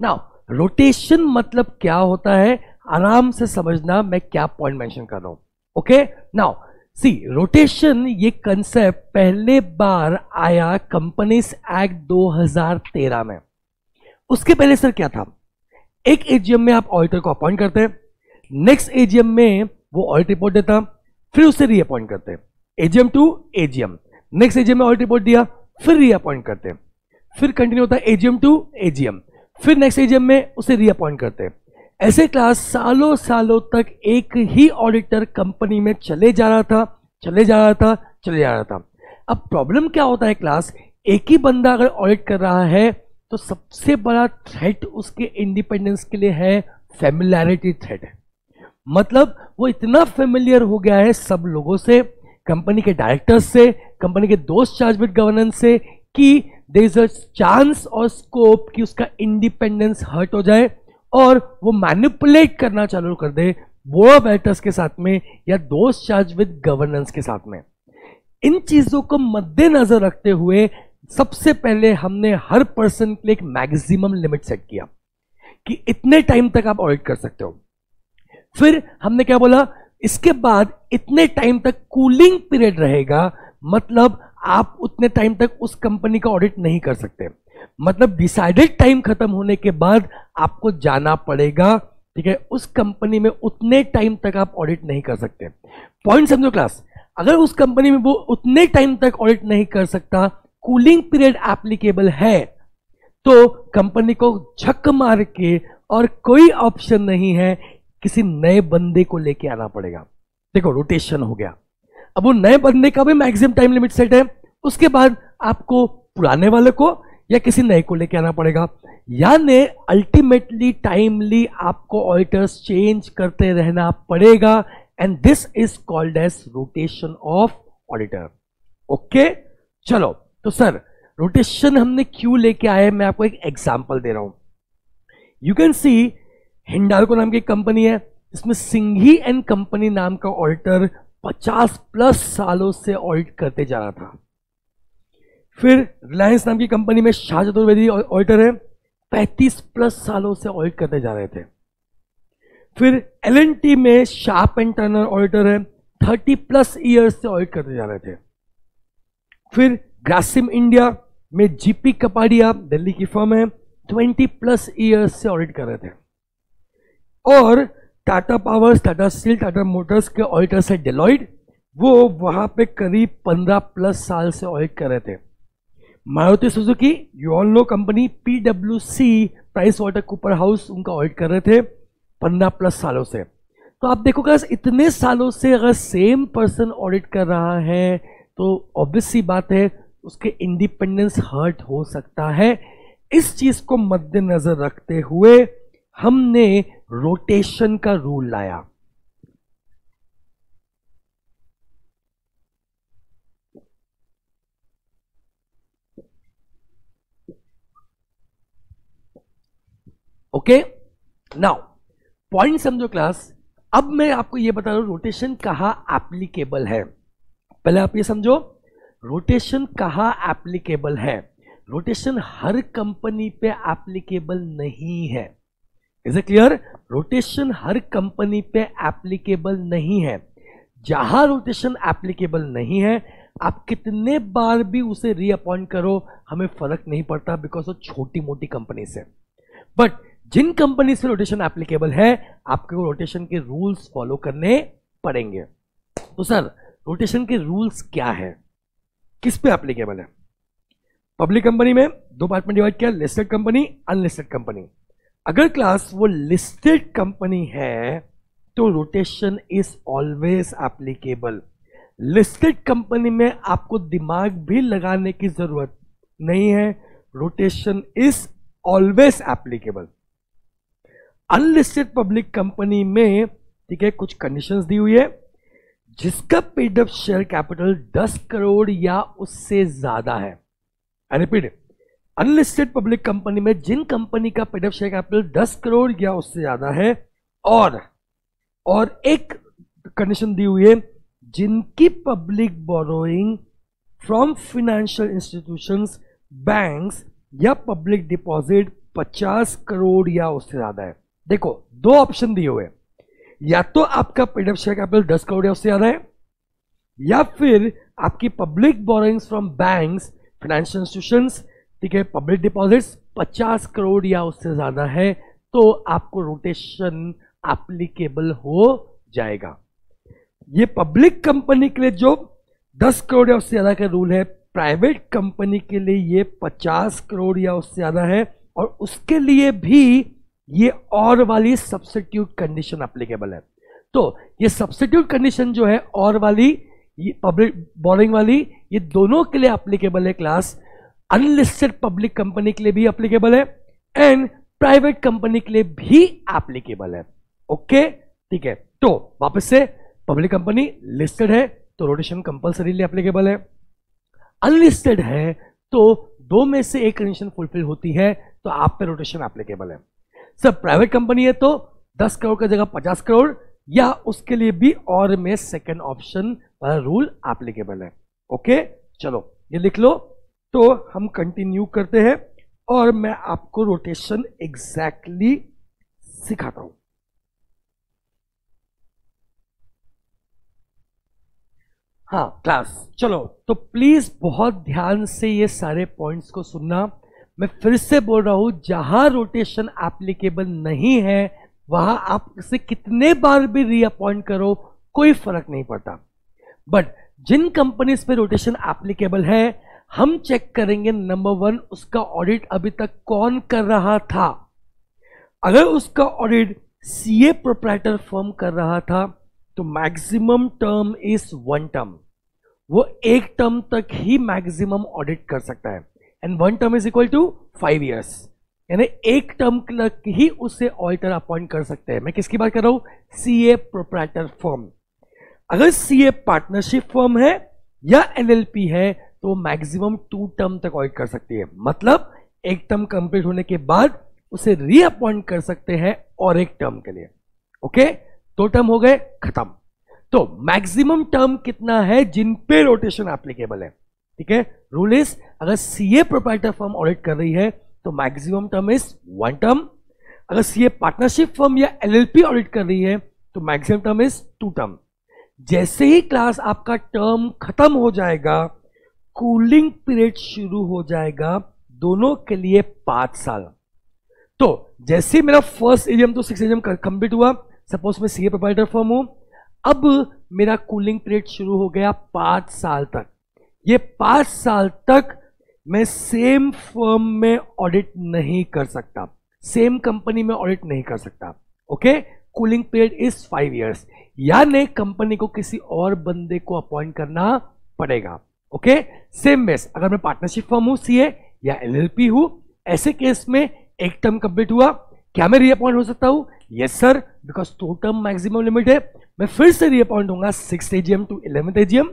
Now rotation मतलब क्या होता है, आराम से समझना मैं क्या पॉइंट मेंशन कर रहा हूं। ओके, नाउ सी, रोटेशन ये कंसेप्ट पहले बार आया कंपनीज एक्ट दो हज़ार तेरह में। उसके पहले सर क्या था, एक एजीएम में आप ऑडिटर को अपॉइंट करते हैं, नेक्स्ट एजीएम में वो ऑडिट रिपोर्ट देता, फिर उसे रीअपॉइंट करते हैं, AGM to AGM, next AGM में ऑडिट रिपोर्ट दिया, फिर रीअपॉइंट करते हैं, फिर कंटिन्यू होता है एजीएम टू एजीएम, फिर नेक्स्ट एजीएम में उसे रीअपॉइंट करते हैं। ऐसे क्लास सालों सालों तक एक ही ऑडिटर कंपनी में चले जा रहा था, चले जा रहा था, चले जा रहा था। अब प्रॉब्लम क्या होता है क्लास, एक ही बंदा अगर ऑडिट कर रहा है तो सबसे बड़ा थ्रेट उसके इंडिपेंडेंस के लिए है फेमिलियरिटी थ्रेट। मतलब वो इतना फेमिलियर हो गया है सब लोगों से, कंपनी के डायरेक्टर्स से, कंपनी के दोस्त चार्ज विद गवर्नेंस से, कि देयर इज अ चांस और स्कोप कि उसका इंडिपेंडेंस हर्ट हो जाए और वो मैनिपुलेट करना चालू कर दे बोर्ड ऑफ डायरेक्टर्स के साथ में या दोस्त चार्ज विद गवर्नेंस के साथ में। इन चीज़ों को मद्देनजर रखते हुए सबसे पहले हमने हर पर्सन के लिए एक मैक्सिमम लिमिट सेट किया कि इतने टाइम तक आप ऑडिट कर सकते हो। फिर हमने क्या बोला, इसके बाद इतने टाइम तक कूलिंग पीरियड रहेगा, मतलब आप उतने टाइम तक उस कंपनी का ऑडिट नहीं कर सकते, मतलब डिसाइडेड टाइम खत्म होने के बाद आपको जाना पड़ेगा। ठीक है, उस कंपनी में उतने टाइम तक आप ऑडिट नहीं कर सकते। पॉइंट समझो क्लास, अगर उस कंपनी में वो उतने टाइम तक ऑडिट नहीं कर सकता, कूलिंग पीरियड एप्लीकेबल है, तो कंपनी को झक मार के और कोई ऑप्शन नहीं है, किसी नए बंदे को लेके आना पड़ेगा। देखो रोटेशन हो गया, अब वो नए बंदे का भी मैक्सिमम टाइम लिमिट सेट है, उसके बाद आपको पुराने वाले को या किसी नए को लेके आना पड़ेगा, यानी अल्टीमेटली टाइमली आपको ऑडिटर्स चेंज करते रहना पड़ेगा, and this is called as rotation of auditor. Okay, चलो तो सर रोटेशन हमने क्यों लेके आए, मैं आपको एक एग्जाम्पल दे रहा हूं। यू कैन सी हिंडालको नाम की कंपनी है, इसमें सिंघी एंड कंपनी नाम का ऑडिटर पचास प्लस सालों से ऑडिट करते जा रहा था। फिर रिलायंस नाम की कंपनी में शाह चतुर्वेदी ऑडिटर है, पैंतीस प्लस सालों से ऑडिट करते जा रहे थे। फिर एलएनटी में शार्प एंटनर ऑडिटर है, तीस प्लस इयर्स से ऑडिट करते जा रहे थे। फिर ग्रासिम इंडिया में जीपी कपाडिया दिल्ली की फर्म है, बीस प्लस इयर्स से ऑडिट कर रहे थे। और Tata powers, Tata steel, Tata motors के ऑडिटर्स है डेलॉइड, वो वहाँ पे करीब पंद्रह प्लस साल से ऑडिट कर रहे थे। Maruti Suzuki, you all know company, P W C price water Cooper house, उनका ऑडिट कर रहे थे पंद्रह प्लस सालों से। तो आप देखोगे इतने सालों से अगर सेम पर्सन ऑडिट कर रहा है तो ऑब्वियस सी बात है उसके इंडिपेंडेंस हर्ट हो सकता है। इस चीज़ को मद्देनजर रखते हुए हमने रोटेशन का रूल लाया। ओके, नाउ पॉइंट समझो क्लास। अब मैं आपको यह बता रहा हूं रोटेशन कहां एप्लीकेबल है। पहले आप ये समझो रोटेशन कहां एप्लीकेबल है। रोटेशन हर कंपनी पे एप्लीकेबल नहीं है। Is it clear? रोटेशन हर कंपनी पे एप्लीकेबल नहीं है। जहां रोटेशन एप्लीकेबल नहीं है, आप कितने बार भी उसे रीअपॉइंट करो, हमें फर्क नहीं पड़ता, बिकॉज वो छोटी मोटी कंपनी से। बट जिन कंपनी से रोटेशन एप्लीकेबल है, आपको रोटेशन के रूल्स फॉलो करने पड़ेंगे। तो सर रोटेशन के रूल्स क्या है, किस पे एप्लीकेबल है? पब्लिक कंपनी में दो पार्ट में डिवाइड किया, लिस्टेड कंपनी, अनलिस्टेड कंपनी। अगर क्लास वो लिस्टेड कंपनी है तो rotation is always applicable. Listed company में आपको दिमाग भी लगाने की जरूरत नहीं है, rotation is always applicable. Unlisted public company में ठीक है कुछ कंडीशंस दी हुई है, जिसका पेड अप शेयर कैपिटल दस करोड़ या उससे ज्यादा है। I repeat, unlisted public company में जिन कंपनी का पेड अप शेयर कैपिटल दस करोड़ या उससे ज्यादा है, और और एक कंडीशन दी हुई है, जिनकी public borrowing from financial institutions, banks या पब्लिक डिपॉजिट पचास करोड़ या उससे ज्यादा है। देखो दो ऑप्शन दिए हुए, या तो आपका पेड अप शेयर कैपिटल दस करोड़ या उससे ज्यादा है, या फिर आपकी public borrowings from banks, financial institutions, ठीक है, पब्लिक डिपॉजिट्स पचास करोड़ या उससे ज्यादा है, तो आपको रोटेशन एप्लीकेबल हो जाएगा। ये पब्लिक कंपनी के लिए जो दस करोड़ या उससे ज्यादा का रूल है, प्राइवेट कंपनी के लिए ये पचास करोड़ या उससे ज़्यादा है, और उसके लिए भी ये और वाली सब्स्टिट्यूट कंडीशन एप्लीकेबल है। तो ये सब्स्टिट्यूट कंडीशन जो है और वाली, ये पब्लिक बोरिंग वाली, ये दोनों के लिए एप्लीकेबल है क्लास। अनलिस्टेड पब्लिक कंपनी के लिए भी एप्लीकेबल है एंड प्राइवेट कंपनी के लिए भी एप्लीकेबल है। ओके, ठीक है। तो वापस से, पब्लिक कंपनी लिस्टेड है तो रोटेशन कंपल्सरीली एप्लीकेबल है, अनलिस्टेड है तो दो में से एक कंडीशन फुलफिल होती है तो आप पे रोटेशन एप्लीकेबल है। सर प्राइवेट कंपनी है तो दस करोड़ की जगह पचास करोड़ या उसके लिए भी और में सेकंड ऑप्शन वाला रूल एप्लीकेबल है। ओके, चलो ये लिख लो। तो हम कंटिन्यू करते हैं और मैं आपको रोटेशन एग्जैक्टली सिखाता हूं। हाँ क्लास, चलो तो प्लीज बहुत ध्यान से ये सारे पॉइंट्स को सुनना। मैं फिर से बोल रहा हूँ, जहाँ रोटेशन एप्लीकेबल नहीं है वहाँ आप इसे कितने बार भी रीअपॉइंट करो, कोई फर्क नहीं पड़ता। बट जिन कंपनीज पे रोटेशन एप्लीकेबल है, हम चेक करेंगे नंबर वन उसका ऑडिट अभी तक कौन कर रहा था। अगर उसका ऑडिट सीए प्रोप्राइटर फर्म कर रहा था तो maximum term is one term, वो एक टर्म तक ही मैक्सिमम ऑडिट कर सकता है and one term is equal to five years, यानी एक टर्म तक ही उसे ऑडिटर अपॉइंट कर सकते हैं। मैं किसकी बात कर रहा हूं? CA proprietor firm. अगर सीए पार्टनरशिप फर्म है या एलएलपी है तो मैक्सिमम टू टर्म तक ऑडिट कर सकती है, मतलब एक टर्म कंप्लीट होने के बाद उसे रीअपॉइंट कर सकते हैं और एक टर्म के लिए। ओके, दो टर्म हो गए खत्म। तो मैक्सिमम टर्म कितना है जिन पे रोटेशन एप्लीकेबल है? ठीक है, रूल इज अगर सीए प्रोप्राइटर फर्म ऑडिट कर रही है तो maximum term is one term, अगर सीए पार्टनरशिप फर्म या एलएलपी ऑडिट कर रही है तो maximum term is two term. जैसे ही क्लास आपका टर्म खत्म हो जाएगा, कूलिंग पीरियड शुरू हो जाएगा, दोनों के लिए पांच साल। तो जैसे मेरा फर्स्ट एग्जाम तो सिक्स एग्जाम कंप्लीट हुआ, सपोज मैं सीए प्रोप्राइटर फर्म हूं, अब मेरा कूलिंग पीरियड शुरू हो गया पांच साल तक। ये पांच साल तक मैं सेम फर्म में ऑडिट नहीं कर सकता, सेम कंपनी में ऑडिट नहीं कर सकता। Okay, cooling period is five years, यानी कंपनी को किसी और बंदे को अपॉइंट करना पड़ेगा। ओके, सेम बेस अगर मैं पार्टनरशिप फर्म हूं, सीए या एलएलपी हूं, ऐसे केस में एक टर्म कंप्लीट हुआ, क्या मैं रीअपॉइंट हो सकता हूं? Yes sir, because two term maximum limit है। मैं फिर से रीअपॉइंट होऊंगा sixth AGM to eleventh AGM.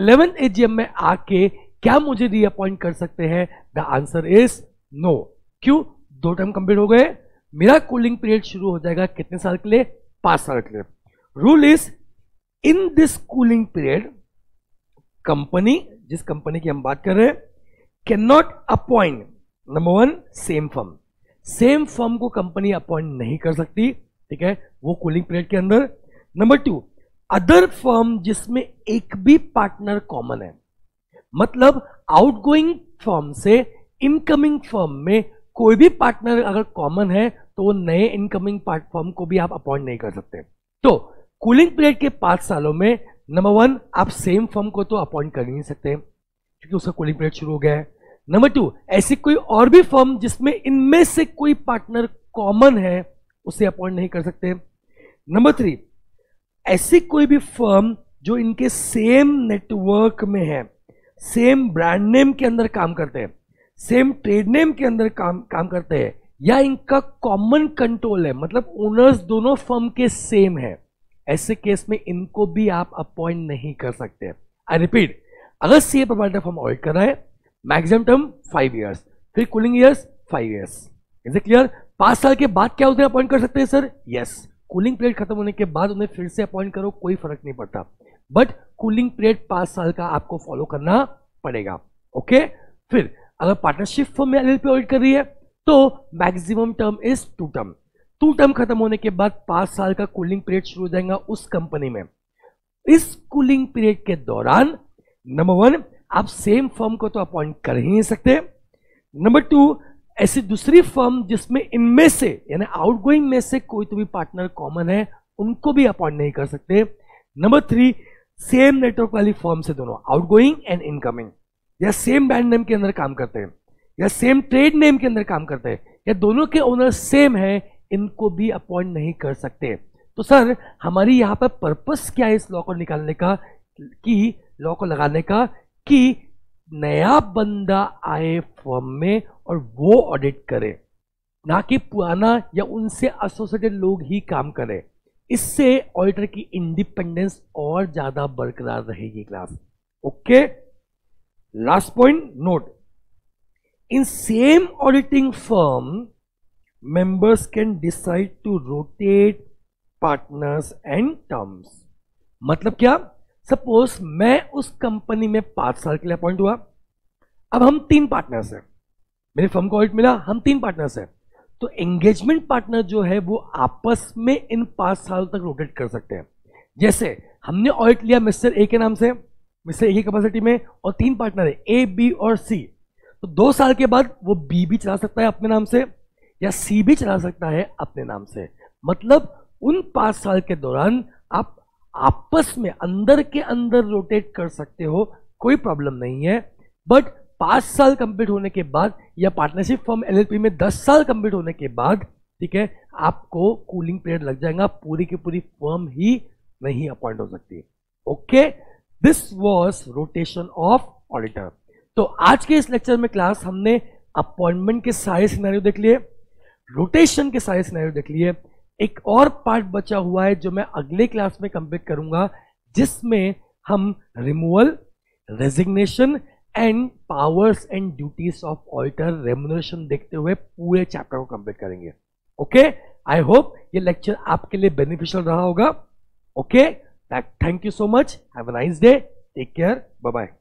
Eleventh AGM में आके क्या मुझे रीअपॉइंट कर सकते हैं? The answer is no. क्यों? दो टर्म कंप्लीट हो गए, मेरा कूलिंग पीरियड शुरू हो जाएगा कितने साल के लिए? पांच साल के लिए। Rule is in this cooling period company, जिस कंपनी की हम बात कर रहे हैं, can not appoint number one same firm. Same firm को कंपनी अपॉइंट नहीं कर सकती, ठीक है, वो कूलिंग पीरियड के अंदर। नंबर टू, अदर फर्म जिसमें एक भी पार्टनर कॉमन है, मतलब आउटगोइंग फर्म से इनकमिंग फर्म में कोई भी पार्टनर अगर कॉमन है तो वो नए इनकमिंग फर्म को भी आप अपॉइंट नहीं कर सकते। तो कूलिंग पीरियड के पांच सालों में नंबर वन, आप सेम फर्म को तो अपॉइंट कर ही नहीं सकते क्योंकि उसका कूलिंग पीरियड शुरू हो गया है। नंबर टू, ऐसी कोई और भी फर्म जिसमें इनमें से कोई पार्टनर कॉमन है उसे अपॉइंट नहीं कर सकते। नंबर थ्री, ऐसी कोई भी फर्म जो इनके सेम नेटवर्क में है, सेम ब्रांड नेम के अंदर काम करते हैं, सेम ट्रेड नेम के अंदर काम काम करते हैं, या इनका कॉमन कंट्रोल है, मतलब ओनर्स दोनों फर्म के सेम है, ऐसे केस में इनको भी आप अपॉइंट नहीं कर सकते। आई रिपीट, अगर सीए प्रोप्राइटर फर्म ऑडिट कर रहा है, मैक्सिमम टर्म फाइव ईयर्स, फिर cooling years five years. Is it clear? पांच साल के बाद क्या उसे अपॉइंट कर सकते हैं सर? यस, कूलिंग पीरियड खत्म होने के बाद उन्हें फिर से अपॉइंट करो, कोई फर्क नहीं पड़ता, बट कूलिंग पीरियड पांच साल का आपको फॉलो करना पड़ेगा। ओके, फिर अगर पार्टनरशिप फर्म में एलएलपी ऑडिट कर रही है तो maximum term is two term. Two term खत्म होने के बाद पांच साल का कूलिंग पीरियड शुरू हो जाएगा उस कंपनी में। इस कूलिंग पीरियड के दौरान नंबर वन, आप सेम फर्म को तो अपॉइंट कर ही नहीं सकते। नंबर टू, ऐसी दूसरी फर्म जिसमें इनमें से, यानी आउटगोइंग में से कोई तो भी पार्टनर कॉमन है, उनको भी अपॉइंट नहीं कर सकते। नंबर थ्री, सेम नेटवर्क वाली फर्म से दोनों आउटगोइंग एंड इनकमिंग, या सेम ब्रांड नेम के अंदर काम करते हैं, या सेम ट्रेड नेम के अंदर काम करते हैं, या दोनों के ओनर सेम है, इनको भी अपॉइंट नहीं कर सकते। तो सर हमारी यहाँ पर पर्पस क्या है इस लॉ को निकालने का, कि लॉ को लगाने का, कि नया बंदा आए फर्म में और वो ऑडिट करे, ना कि पुराना या उनसे एसोसिएटेड लोग ही काम करें। इससे ऑडिटर की इंडिपेंडेंस और ज्यादा बरकरार रहेगी class. Okay, last point note, in same auditing firm members can decide to rotate partners and terms. मतलब क्या? सपोज मैं उस कंपनी में पांच साल के लिए अपॉइंट हुआ, अब हम तीन पार्टनर्स हैं, मेरी फर्म को ऑडिट मिला, हम तीन पार्टनर्स हैं, तो एंगेजमेंट पार्टनर जो है वो आपस में इन पांच साल तक रोटेट कर सकते हैं। जैसे हमने ऑडिट लिया मिस्टर ए के नाम से, मिस्टर ए की कैपेसिटी में, और तीन पार्टनर है ए, बी और सी, तो दो साल के बाद वो बी भी चला सकता है अपने नाम से या सी भी चला सकता है अपने नाम से। मतलब उन पांच साल के दौरान आप आपस में अंदर के अंदर रोटेट कर सकते हो, कोई प्रॉब्लम नहीं है, बट पाँच साल कंप्लीट होने के बाद या पार्टनरशिप फॉर्म एलएलपी में दस साल कंप्लीट होने के बाद, ठीक है, आपको कूलिंग पीरियड लग जाएगा, पूरी की पूरी फर्म ही नहीं अपॉइंट हो सकती। Okay, this was rotation of auditor. तो आज के इस लेक्चर में क्लास हमने अपॉइंटमेंट के सारे सिनेरियो देख लिए, रोटेशन के सारे सिनेरियो देख लिए। एक और पार्ट बचा हुआ है जो मैं अगले क्लास में कंप्लीट करूंगा, जिसमें हम removal, resignation and powers and duties of auditor, remuneration देखते हुए पूरे चैप्टर को कंप्लीट करेंगे। ओके, आई होप ये लेक्चर आपके लिए बेनिफिशियल रहा होगा। Okay, thank you so much, have a nice day, take care, bye bye.